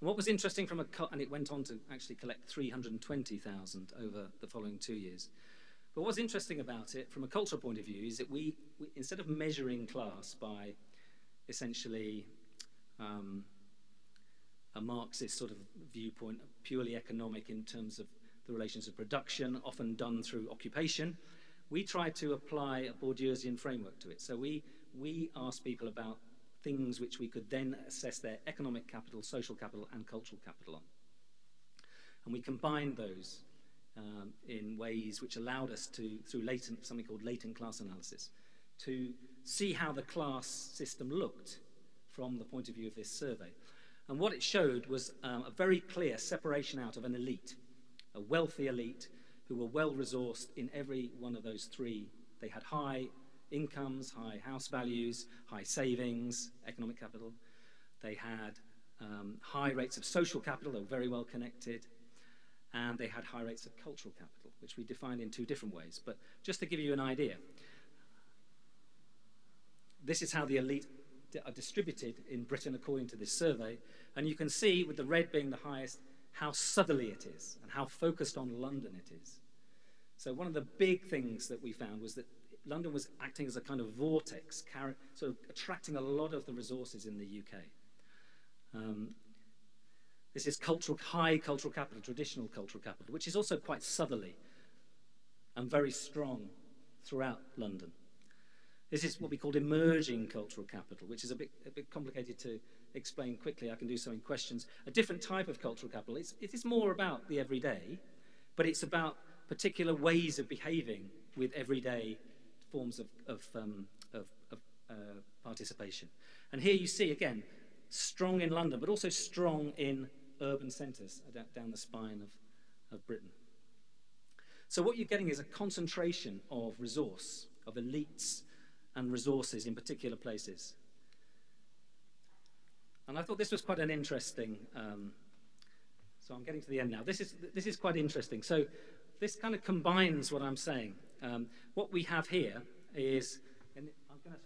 And what was interesting from a, and it went on to actually collect three hundred twenty thousand over the following two years. But what's interesting about it, from a cultural point of view, is that we, we instead of measuring class by essentially um, a Marxist sort of viewpoint, purely economic in terms of the relations of production, often done through occupation, we try to apply a Bourdieusian framework to it. So we, we ask people about things which we could then assess their economic capital, social capital, and cultural capital on. And we combine those Um, in ways which allowed us to, through latent, something called latent class analysis, to see how the class system looked from the point of view of this survey. And what it showed was um, a very clear separation out of an elite, a wealthy elite who were well-resourced in every one of those three. They had high incomes, high house values, high savings, economic capital. They had um, high rates of social capital, they were very well connected. And they had high rates of cultural capital, which we defined in two different ways. But just to give you an idea, this is how the elite are distributed in Britain according to this survey. And you can see, with the red being the highest, how southerly it is and how focused on London it is. So one of the big things that we found was that London was acting as a kind of vortex, sort of attracting a lot of the resources in the U K. Um, This is cultural, high cultural capital, traditional cultural capital, which is also quite southerly and very strong throughout London. This is what we call emerging cultural capital, which is a bit, a bit complicated to explain quickly. I can do so in questions. A different type of cultural capital. It's, it is more about the everyday, but it's about particular ways of behaving with everyday forms of, of, um, of, of uh, participation. And here you see, again, strong in London, but also strong in urban centres down the spine of, of Britain. So what you're getting is a concentration of resource, of elites and resources in particular places. And I thought this was quite an interesting, um, so I'm getting to the end now. This is, this is quite interesting. So this kind of combines what I'm saying. Um, what we have here is, and I'm going to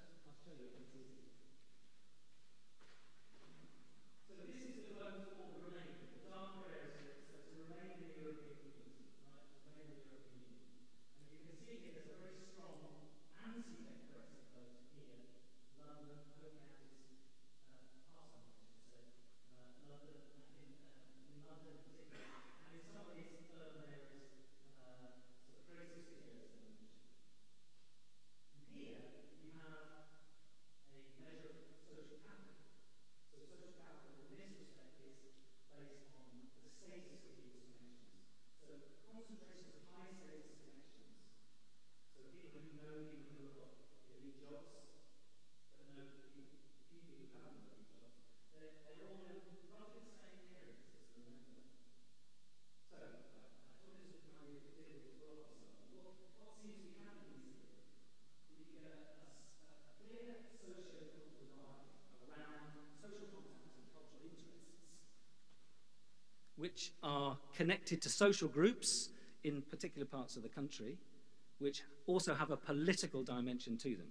which are connected to social groups in particular parts of the country, which also have a political dimension to them.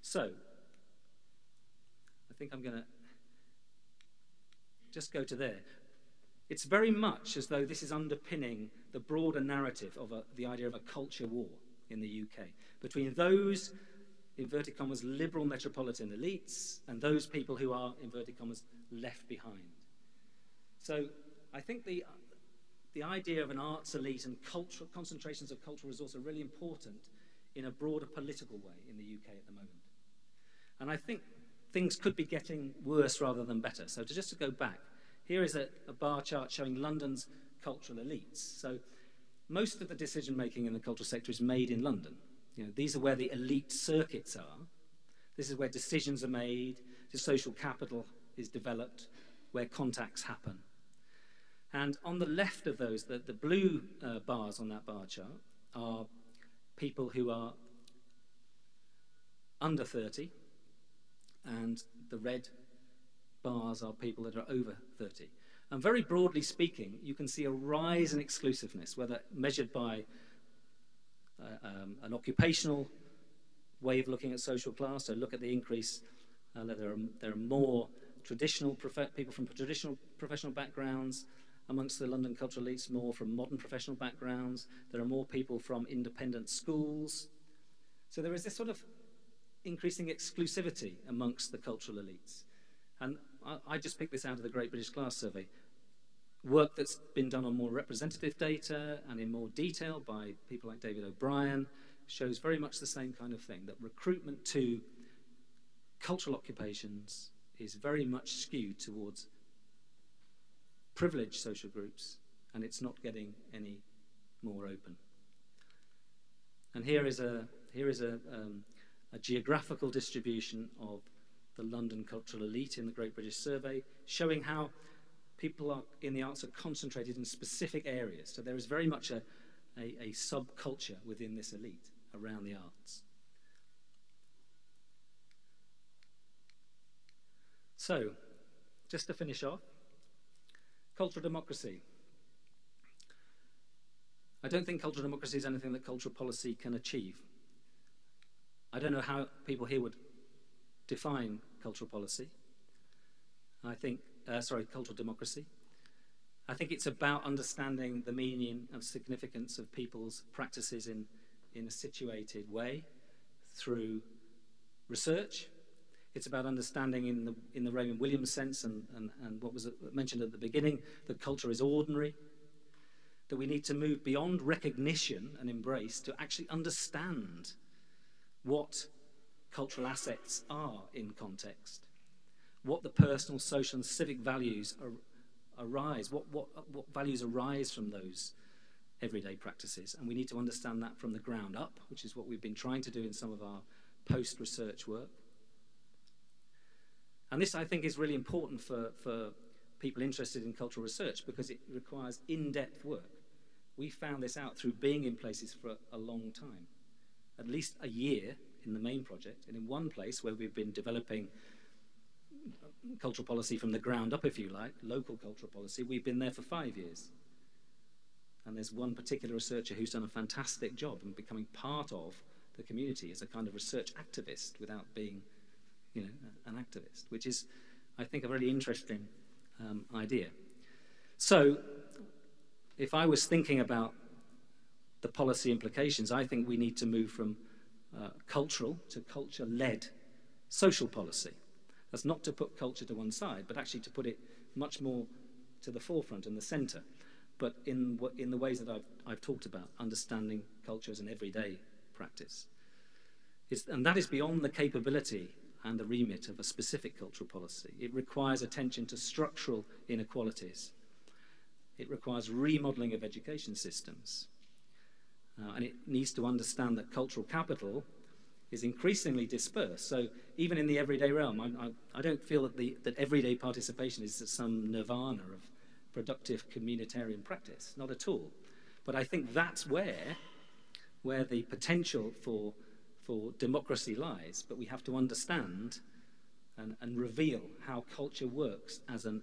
So, I think I'm going to just go to there. It's very much as though this is underpinning the broader narrative of a, the idea of a culture war in the U K between those inverted commas, liberal metropolitan elites and those people who are, inverted commas, left behind. So I think the, the idea of an arts elite and cultural, concentrations of cultural resource are really important in a broader political way in the U K at the moment. And I think things could be getting worse rather than better. So to just to go back, here is a, a bar chart showing London's cultural elites. So most of the decision making in the cultural sector is made in London. You know, these are where the elite circuits are. This is where decisions are made, the social capital is developed, where contacts happen. And on the left of those, the, the blue uh, bars on that bar chart are people who are under thirty, and the red bars are people that are over thirty. And very broadly speaking, you can see a rise in exclusiveness, whether measured by uh, um, an occupational way of looking at social class. So look at the increase, uh, that there are, there are more traditional people from traditional professional backgrounds amongst the London cultural elites, more from modern professional backgrounds. There are more people from independent schools. So there is this sort of increasing exclusivity amongst the cultural elites. And I, I just picked this out of the Great British Class Survey. Work that's been done on more representative data and in more detail by people like David O'Brien shows very much the same kind of thing, that recruitment to cultural occupations is very much skewed towards privileged social groups, and it's not getting any more open. And here is a, here is a, um, a geographical distribution of the London cultural elite in the Great British Survey, showing how people are in the arts are concentrated in specific areas. So there is very much a, a, a subculture within this elite around the arts. So, just to finish off, cultural democracy. I don't think cultural democracy is anything that cultural policy can achieve. I don't know how people here would define cultural policy. I think, uh, sorry, cultural democracy. I think it's about understanding the meaning and significance of people's practices in, in a situated way through research. It's about understanding in the, in the Raymond Williams sense and, and, and what was mentioned at the beginning, that culture is ordinary, that we need to move beyond recognition and embrace to actually understand what cultural assets are in context, what the personal, social and civic values are, arise, what, what, what values arise from those everyday practices. And we need to understand that from the ground up, which is what we've been trying to do in some of our post-research work. And this, I think, is really important for, for people interested in cultural research because it requires in-depth work. We found this out through being in places for a long time, at least a year in the main project, and in one place where we've been developing cultural policy from the ground up, if you like, local cultural policy, we've been there for five years. And there's one particular researcher who's done a fantastic job in becoming part of the community as a kind of research activist without being, you know, an activist, which is, I think, a really interesting um, idea. So, if I was thinking about the policy implications, I think we need to move from uh, cultural to culture-led social policy. That's not to put culture to one side, but actually to put it much more to the forefront and the centre, but in, in the ways that I've, I've talked about, understanding culture as an everyday practice. It's, and that is beyond the capability and the remit of a specific cultural policy. It requires attention to structural inequalities. It requires remodelling of education systems. Uh, and it needs to understand that cultural capital is increasingly dispersed. So even in the everyday realm, I, I, I don't feel that, the, that everyday participation is some nirvana of productive communitarian practice, not at all. But I think that's where, where the potential for for democracy lies, but we have to understand and, and reveal how culture works as an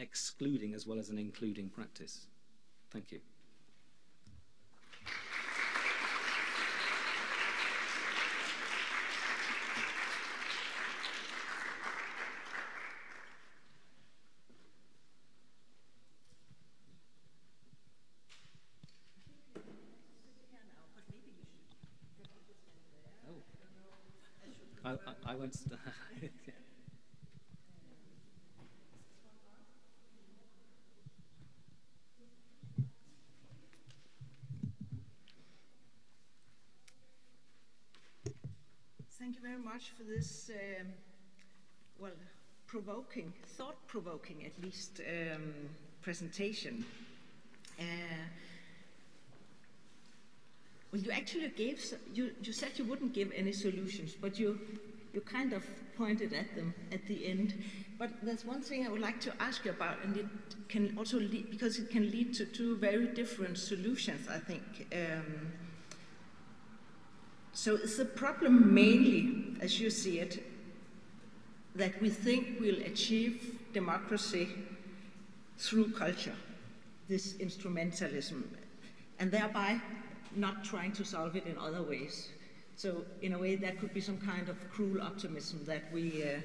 excluding as well as an including practice. Thank you. I, I, I won't start. Yeah. Thank you very much for this, um, well, provoking, thought-provoking at least, um, presentation. Uh, well, you actually gave, you, you said you wouldn't give any solutions, but you, you kind of pointed at them at the end. But there's one thing I would like to ask you about, and it can also lead, because it can lead to two very different solutions, I think. Um, So is the problem mainly, as you see it, that we think we'll achieve democracy through culture, this instrumentalism, and thereby not trying to solve it in other ways? So in a way, that could be some kind of cruel optimism that we uh,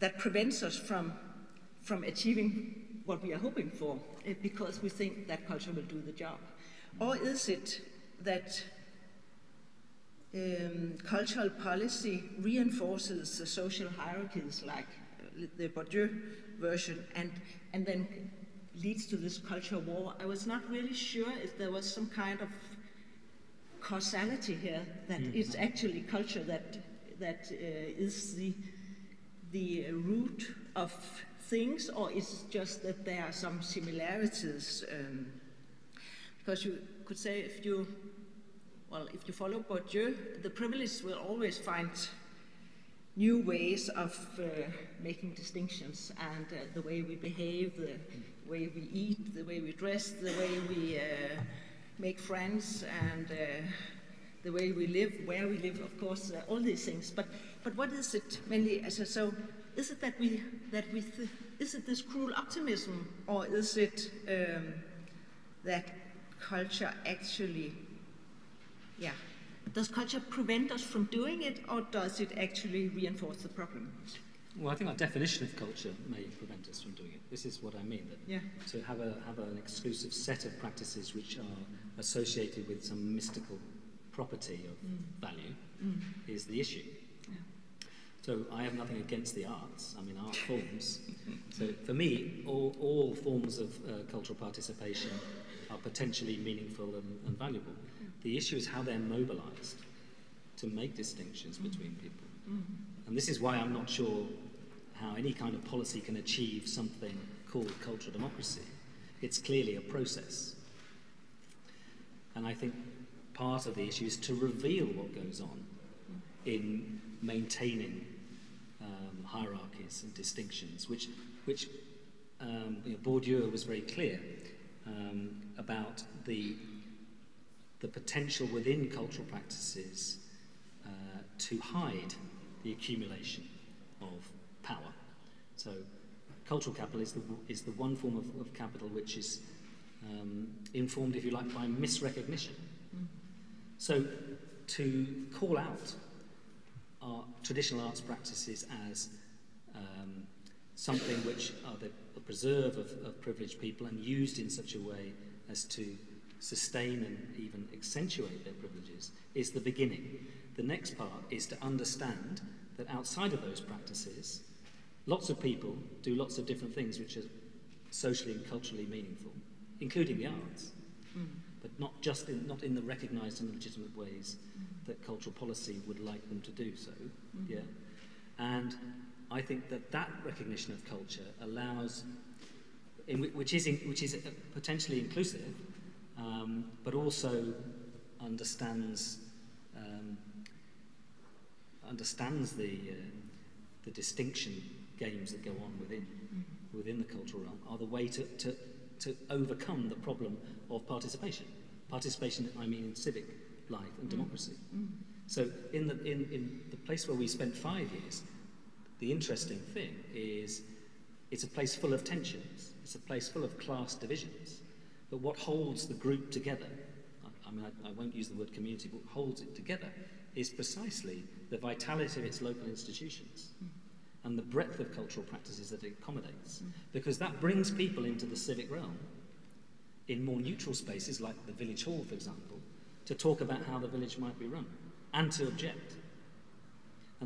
that prevents us from from achieving what we are hoping for, because we think that culture will do the job. Or is it that Um, cultural policy reinforces the social hierarchies, like the Bourdieu version, and, and then leads to this culture war? I was not really sure if there was some kind of causality here, that mm. it's actually culture that, that uh, is the, the root of things, or it's just that there are some similarities. Um, because you could say, if you Well, if you follow Bourdieu, the privileged will always find new ways of uh, making distinctions, and uh, the way we behave, the way we eat, the way we dress, the way we uh, make friends, and uh, the way we live, where we live, of course, uh, all these things. But, but what is it mainly? So, so is it that we that we th is it this cruel optimism, or is it um, that culture actually? Yeah. Does culture prevent us from doing it, or does it actually reinforce the problem? Well, I think our definition of culture may prevent us from doing it. This is what I mean. That yeah. To have, a, have an exclusive set of practices which are associated with some mystical property of mm. value mm. is the issue. Yeah. So I have nothing against the arts. I mean, art forms. So for me, all, all forms of uh, cultural participation are potentially meaningful and, and valuable. The issue is how they're mobilized to make distinctions between people. Mm-hmm. And this is why I'm not sure how any kind of policy can achieve something called cultural democracy. It's clearly a process. And I think part of the issue is to reveal what goes on in maintaining um, hierarchies and distinctions, which, which um, you know, Bourdieu was very clear um, about the the potential within cultural practices uh, to hide the accumulation of power. So cultural capital is the, is the one form of, of capital which is um, informed, if you like, by misrecognition. Mm-hmm. So to call out our traditional arts practices as um, something which are the preserve of, of privileged people and used in such a way as to sustain and even accentuate their privileges is the beginning. The next part is to understand that outside of those practices, lots of people do lots of different things which are socially and culturally meaningful, including the arts, mm. but not just in, not in the recognized and legitimate ways mm. that cultural policy would like them to do so. Mm. Yeah. And I think that that recognition of culture allows, in, which is, in, which is potentially inclusive, Um, but also understands um, understands the uh, the distinction games that go on within mm-hmm. within the cultural realm are the way to, to to overcome the problem of participation. Participation, I mean, in civic life and mm-hmm. democracy. Mm-hmm. So, in the in, in the place where we spent five years, the interesting thing is, it's a place full of tensions. It's a place full of class divisions. But what holds the group together, I mean, I, I won't use the word community, but what holds it together is precisely the vitality of its local institutions mm. and the breadth of cultural practices that it accommodates. Mm. Because that brings people into the civic realm in more neutral spaces, like the village hall, for example, to talk about how the village might be run and to object.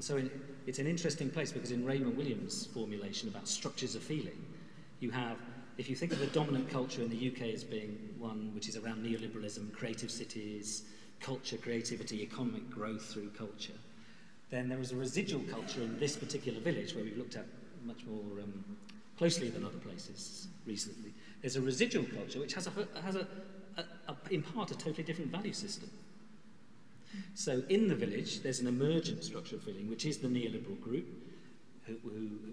And so in, it's an interesting place, because in Raymond Williams' formulation about structures of feeling, you have, if you think of the dominant culture in the U K as being one which is around neoliberalism, creative cities, culture, creativity, economic growth through culture, then there is a residual culture in this particular village, where we've looked at much more um, closely than other places recently. There's a residual culture which has, a, has a, a, a, in part, a totally different value system. So in the village, there's an emergent structure of feeling, which is the neoliberal group, who, who,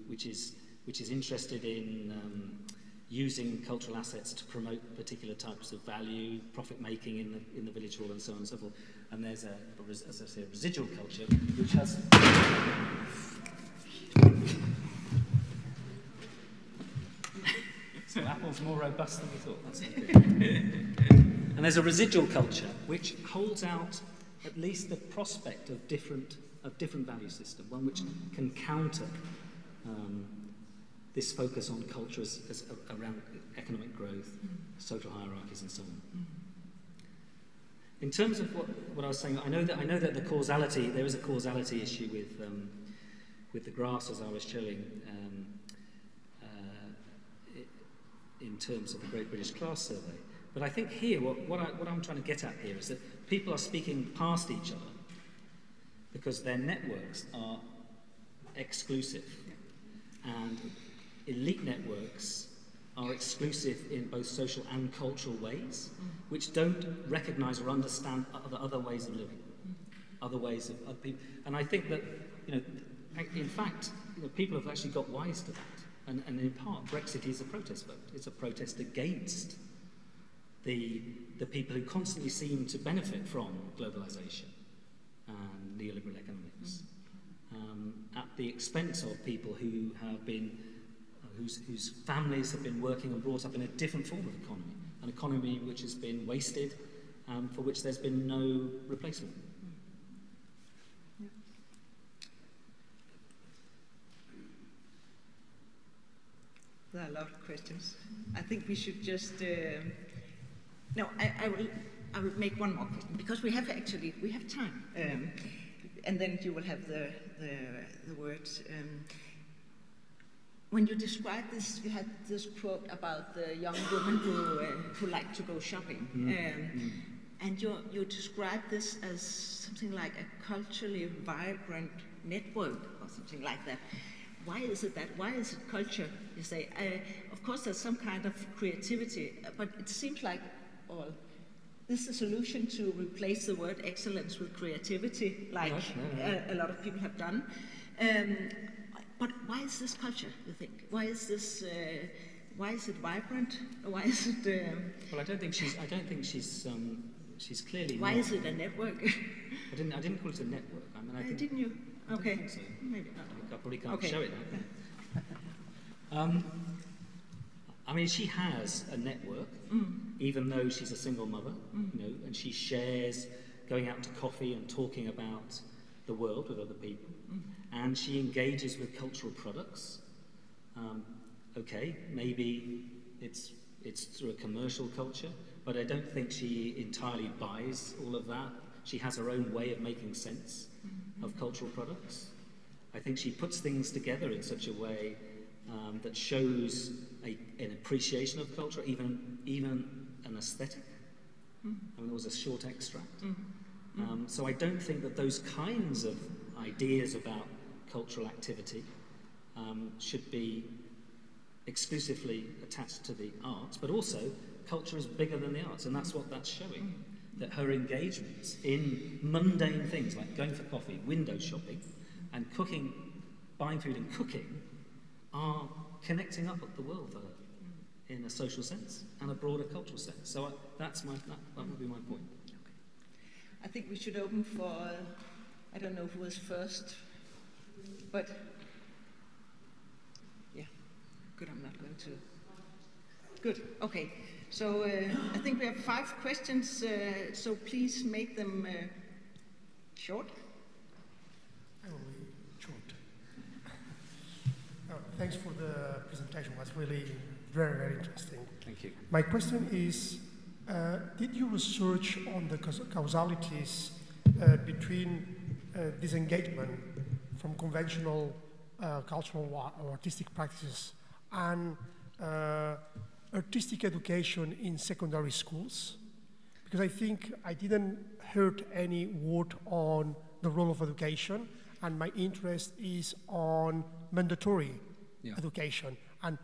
which, is, which is interested in um, using cultural assets to promote particular types of value, profit-making in the, in the village hall, and so on and so forth. And there's, a, as I say, a residual culture, which has... So Apple's more robust than we thought. That's okay. And there's a residual culture, which holds out at least the prospect of different, of different value system, one which can counter um, this focus on culture as, as a, around economic growth, mm. social hierarchies, and so on. Mm. In terms of what, what I was saying, I know that I know that the causality there is a causality issue with um, with the graphs, as I was showing, um, uh, it, in terms of the Great British Class Survey. But I think here, what, what, I, what I'm trying to get at here is that people are speaking past each other because their networks are exclusive. And elite networks are exclusive in both social and cultural ways, which don't recognize or understand other, other ways of living, other ways of other people. And I think that, you know, in fact, you know, people have actually got wise to that. And, and in part, Brexit is a protest vote. It's a protest against The, the people who constantly seem to benefit from globalization and neoliberal economics, um, at the expense of people who have been, whose, whose families have been working and brought up in a different form of economy, an economy which has been wasted, um, for which there's been no replacement. There are a lot of questions. I think we should just... Uh, No, I, I, will, I will make one more question, because we have actually, we have time, um, and then you will have the, the, the words. Um, when you described this, you had this quote about the young woman who, uh, who liked to go shopping, mm-hmm. um, mm-hmm. and you, you described this as something like a culturally vibrant network or something like that. Why is it that? Why is it culture, you say? Uh, of course, there's some kind of creativity, but it seems like all. This is a solution to replace the word excellence with creativity, like yes, no, no. A, a lot of people have done. Um, but why is this culture, you think? Why is this? Uh, why is it vibrant? Why is it? Um, well, I don't think she's. I don't think she's. Um, she's clearly. Why not. Is it a network? I didn't. I didn't call it a network. I mean, I uh, think, didn't you? I okay. Don't think so. Maybe not. I probably can't okay. show it. Now. um, I mean, she has a network, mm. even though she's a single mother, mm. you know, and she shares going out to coffee and talking about the world with other people, mm. and she engages with cultural products. Um, okay, maybe it's, it's through a commercial culture, but I don't think she entirely buys all of that. She has her own way of making sense mm-hmm. of cultural products. I think she puts things together in such a way um, that shows A, an appreciation of culture, even even an aesthetic. Mm. I mean, it was a short extract. Mm. Mm. Um, so I don't think that those kinds of ideas about cultural activity um, should be exclusively attached to the arts, but also culture is bigger than the arts, and that's what that's showing, mm. that her engagements in mundane things like going for coffee, window shopping, and cooking, buying food and cooking, are connecting up with the world uh, in a social sense and a broader cultural sense. So I, that's my, that, that would be my point. Okay. I think we should open for, uh, I don't know who was first, but yeah, good, I'm not going to. Good, okay. So uh, I think we have five questions, uh, so please make them uh, short. Thanks for the presentation. It was really very, very interesting. Thank you. My question is, uh, did you research on the causalities uh, between uh, disengagement from conventional uh, cultural or artistic practices and uh, artistic education in secondary schools, because I think I didn't heard any word on the role of education, and my interest is on mandatory yeah. education and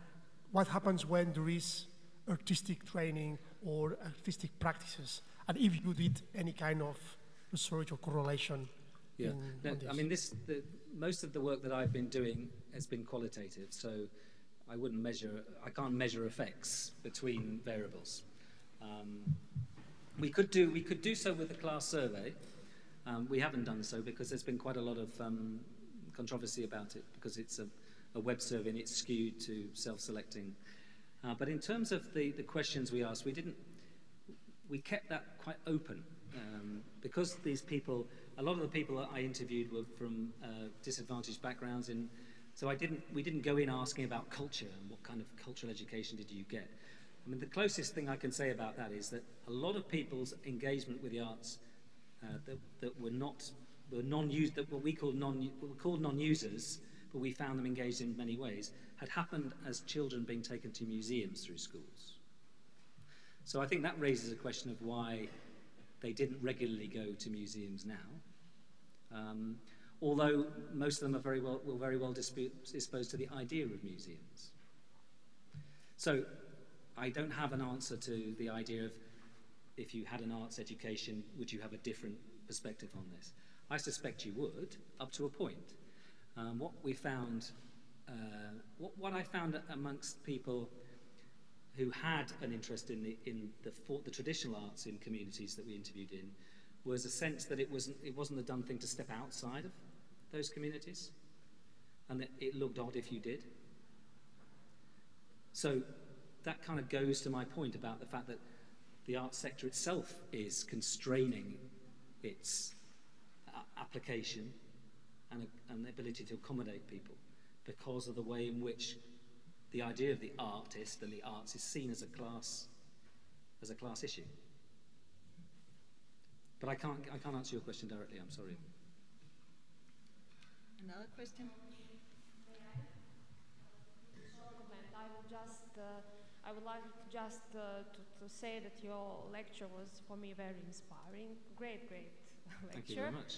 what happens when there is artistic training or artistic practices, and if you did any kind of research or correlation. Yeah, in, no, on this. I mean, this the, most of the work that I've been doing has been qualitative, so I wouldn't measure. I can't measure effects between variables. Um, we could do we could do so with a class survey. Um, we haven't done so because there's been quite a lot of um, controversy about it, because it's a, a web survey and it's skewed to self-selecting. Uh, but in terms of the, the questions we asked, we didn't. We kept that quite open um, because these people, a lot of the people that I interviewed were from uh, disadvantaged backgrounds, in, so I didn't. We didn't go in asking about culture and what kind of cultural education did you get. I mean, the closest thing I can say about that is that a lot of people's engagement with the arts uh, that, that were not were non-used, that what we call non what we called non-users, but we found them engaged in many ways, had happened as children being taken to museums through schools. So I think that raises a question of why they didn't regularly go to museums now. Um, although most of them are very well, will very well dispute, disposed to the idea of museums. So I don't have an answer to the idea of, if you had an arts education, would you have a different perspective on this? I suspect you would, up to a point. Um, what we found, uh, what, what I found amongst people who had an interest in the in the, for, the traditional arts in communities that we interviewed in, was a sense that it wasn't it wasn't a done thing to step outside of those communities, and that it looked odd if you did. So that kind of goes to my point about the fact that the arts sector itself is constraining its uh, application and, and the ability to accommodate people because of the way in which the idea of the artist and the arts is seen as a class, as a class issue. But I can't, I can't answer your question directly. I'm sorry. Another question? May I? I would just, uh, I would like just uh, to, to say that your lecture was for me very inspiring. Great, great lecture. Thank you very much.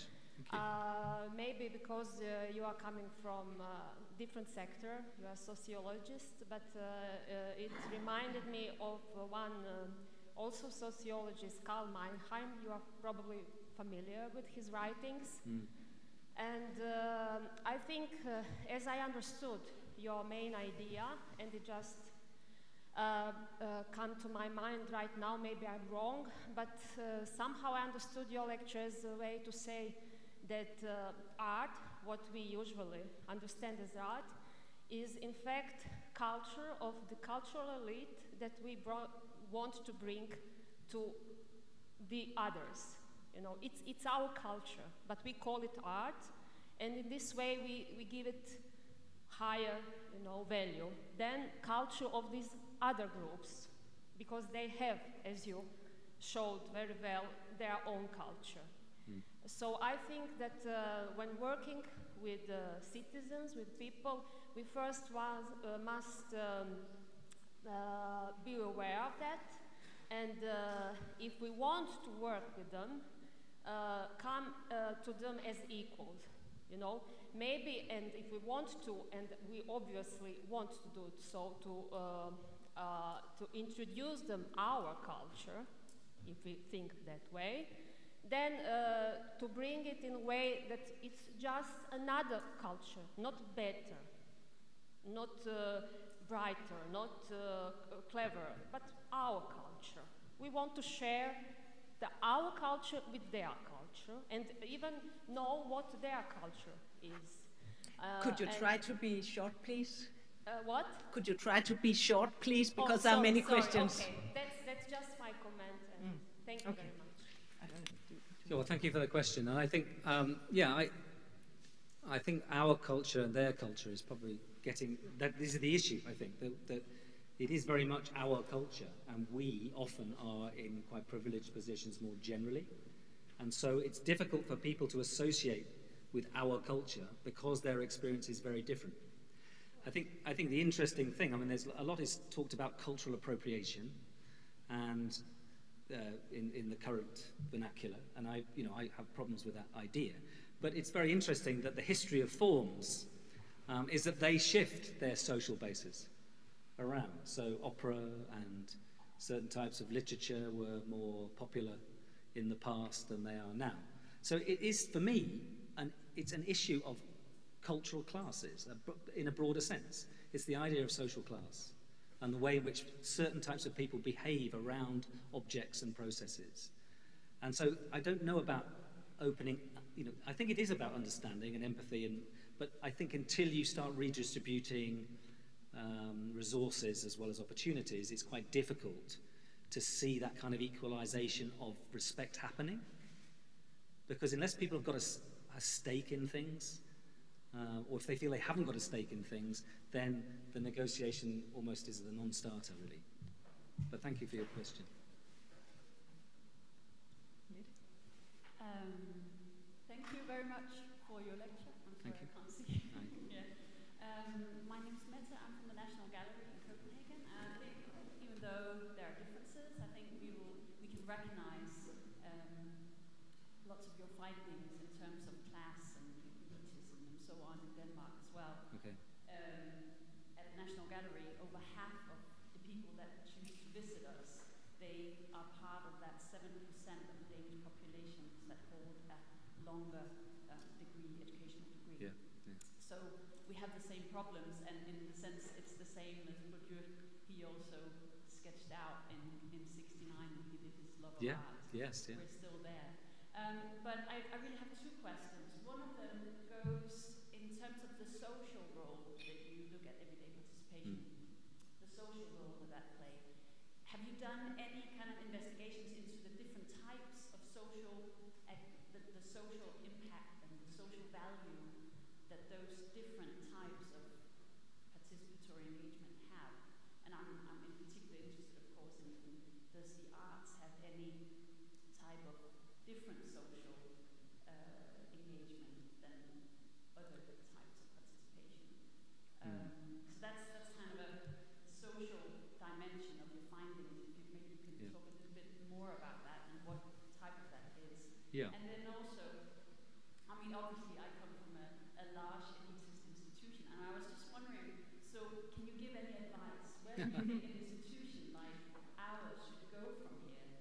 Uh, maybe because uh, you are coming from a different sector, you are sociologist, but uh, uh, it reminded me of one uh, also sociologist, Karl Mannheim. You are probably familiar with his writings. Mm. And uh, I think, uh, as I understood your main idea, and it just uh, uh, come to my mind right now, maybe I'm wrong, but uh, somehow I understood your lecture as a way to say that uh, art, what we usually understand as art, is in fact culture of the cultural elite that we brought, want to bring to the others. You know, it's, it's our culture, but we call it art, and in this way we, we give it higher, you know, value than culture of these other groups, because they have, as you showed very well, their own culture. So I think that uh, when working with uh, citizens, with people, we first was, uh, must um, uh, be aware of that, and uh, if we want to work with them, uh, come uh, to them as equals, you know. Maybe, and if we want to, and we obviously want to do it, so to, uh, uh, to introduce them our culture, if we think that way, then uh, to bring it in a way that it's just another culture, not better, not uh, brighter, not uh, clever, but our culture. We want to share the, our culture with their culture, and even know what their culture is. Uh, Could you try to be short, please? Uh, what? Could you try to be short, please, because oh, sorry, there are many sorry, questions. Okay. That's, that's just my comment, and mm. thank you okay. very much. Sure, well, thank you for the question. And I think, um, yeah, I, I think our culture and their culture is probably getting, that this is the issue, I think, that, that it is very much our culture, and we often are in quite privileged positions more generally. And so it's difficult for people to associate with our culture because their experience is very different. I think, I think the interesting thing, I mean, there's a lot is talked about cultural appropriation and uh, in, in the current vernacular, and I, you know, I have problems with that idea. But it's very interesting that the history of forms um, is that they shift their social bases around. So opera and certain types of literature were more popular in the past than they are now. So it is, for me, an, it's an issue of cultural classes in a broader sense. It's the idea of social class and the way in which certain types of people behave around objects and processes. And so I don't know about opening, you know, I think it is about understanding and empathy, and, but I think until you start redistributing um, resources as well as opportunities, it's quite difficult to see that kind of equalization of respect happening. Because unless people have got a, a stake in things, uh, or if they feel they haven't got a stake in things, then the negotiation almost is the non-starter, really. But thank you for your question. Um, thank you very much for your lecture. I'm sorry, thank you. I can't see. Yeah. um, my name is Mette. I'm from the National Gallery in Copenhagen. And I think even though there are differences, I think we, will, we can recognize lots of your findings in terms of class and elitism and so on in Denmark as well. Okay. Um, at the National Gallery, over half of the people that choose to visit us, they are part of that seven percent of the Danish population that hold a longer uh, degree, educational degree. Yeah, yeah. So we have the same problems, and in the sense it's the same as Bourdieu, he also sketched out in, in sixty-nine when he did his love of yeah, art. Yes, yeah. We're still there. Um, but I, I really have two questions. One of them goes in terms of the social role that you look at everyday participation, mm. the social role that that plays. Have you done any kind of investigations into the different types of social, uh, the, the social impact and the social value that those different types of participatory engagement have? And I'm, I'm in particular interested, of course, in, in does the arts have any type of different social uh, engagement than other types of participation. Um, mm. So that's, that's kind of a social dimension of your findings. If you, maybe you can yeah. talk a little bit more about that and what type of that is. Yeah. And then also, I mean, obviously I come from a, a large elitist institution, and I was just wondering, so can you give any advice? Where do you think an institution like ours should go from here?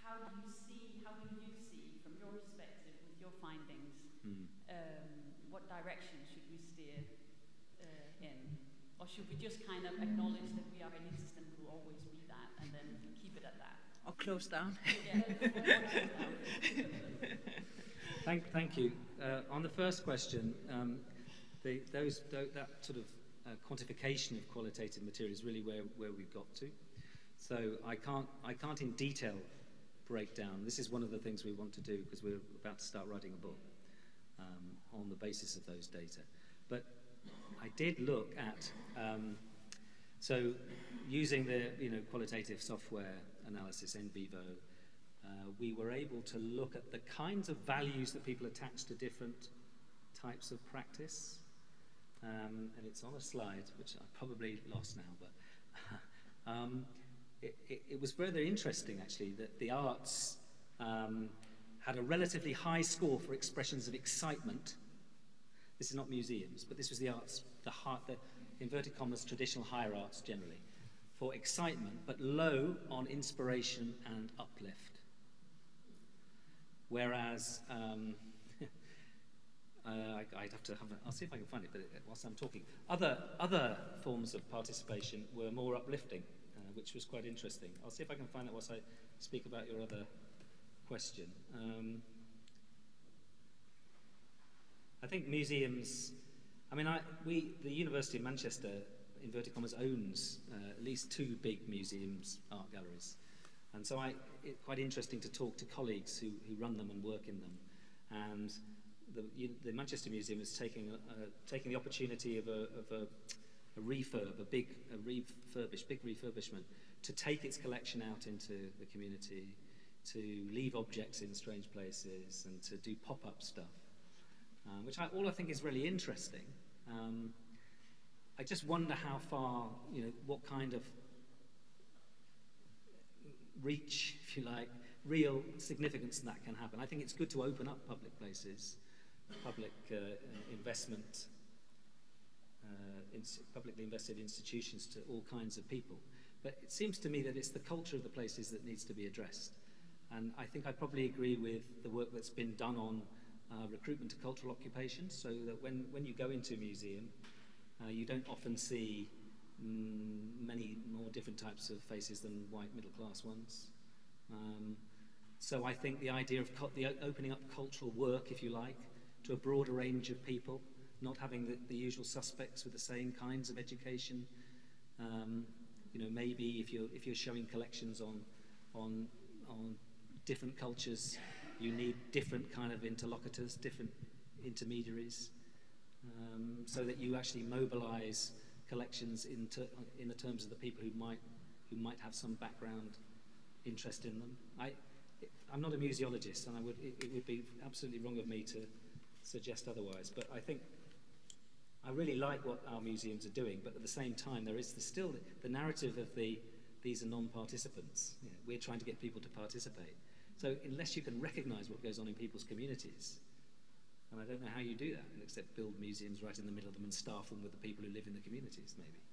How do you see, how do you see from your perspective with your findings, mm. um, what direction should we steer uh, in? Or should we just kind of acknowledge that we are an system who will always be that and then keep it at that? Or close down. Yeah, or close down. thank, thank you. Uh, on the first question, um, the, those, th that sort of uh, quantification of qualitative material is really where, where we've got to. So I can't, I can't in detail breakdown. This is one of the things we want to do because we're about to start writing a book um, on the basis of those data. But I did look at, um, so using the you know qualitative software analysis, EnVivo, uh, we were able to look at the kinds of values that people attach to different types of practice. Um, and it's on a slide, which I probably lost now, but um, It, it, it was rather interesting, actually, that the arts um, had a relatively high score for expressions of excitement. This is not museums, but this was the arts, the, heart, the inverted commas, traditional higher arts generally, for excitement, but low on inspiration and uplift. Whereas, um, uh, I, I'd have to have, a, I'll see if I can find it, but it, whilst I'm talking, other, other forms of participation were more uplifting, which was quite interesting. I'll see if I can find out whilst I speak about your other question. Um, I think museums, I mean, I, we, the University of Manchester, inverted commas, owns uh, at least two big museums, art galleries. And so I, it's quite interesting to talk to colleagues who, who run them and work in them. And the, you, the Manchester Museum is taking, uh, taking the opportunity of a, of a a refurb, a big a refurbish, big refurbishment, to take its collection out into the community, to leave objects in strange places, and to do pop-up stuff. um, which I, all I think is really interesting. Um, I just wonder how far, you know, what kind of reach, if you like, real significance that can happen. I think it's good to open up public places, public uh, investment, uh, in publicly invested institutions to all kinds of people. But it seems to me that it's the culture of the places that needs to be addressed. And I think I probably agree with the work that's been done on uh, recruitment to cultural occupations, so that when, when you go into a museum, uh, you don't often see mm, many more different types of faces than white middle-class ones. Um, so I think the idea of co the opening up cultural work, if you like, to a broader range of people, not having the, the usual suspects with the same kinds of education, um, you know, maybe if you're, if you're showing collections on, on, on different cultures, you need different kind of interlocutors, different intermediaries, um, so that you actually mobilize collections in, ter in the terms of the people who might, who might have some background interest in them. I, I'm not a museologist, and I would, it, it would be absolutely wrong of me to suggest otherwise, but I think I really like what our museums are doing, but at the same time there is the, still the, the narrative of the, these are non-participants. You know, we're trying to get people to participate. So unless you can recognize what goes on in people's communities, and I don't know how you do that, except build museums right in the middle of them and staff them with the people who live in the communities, maybe.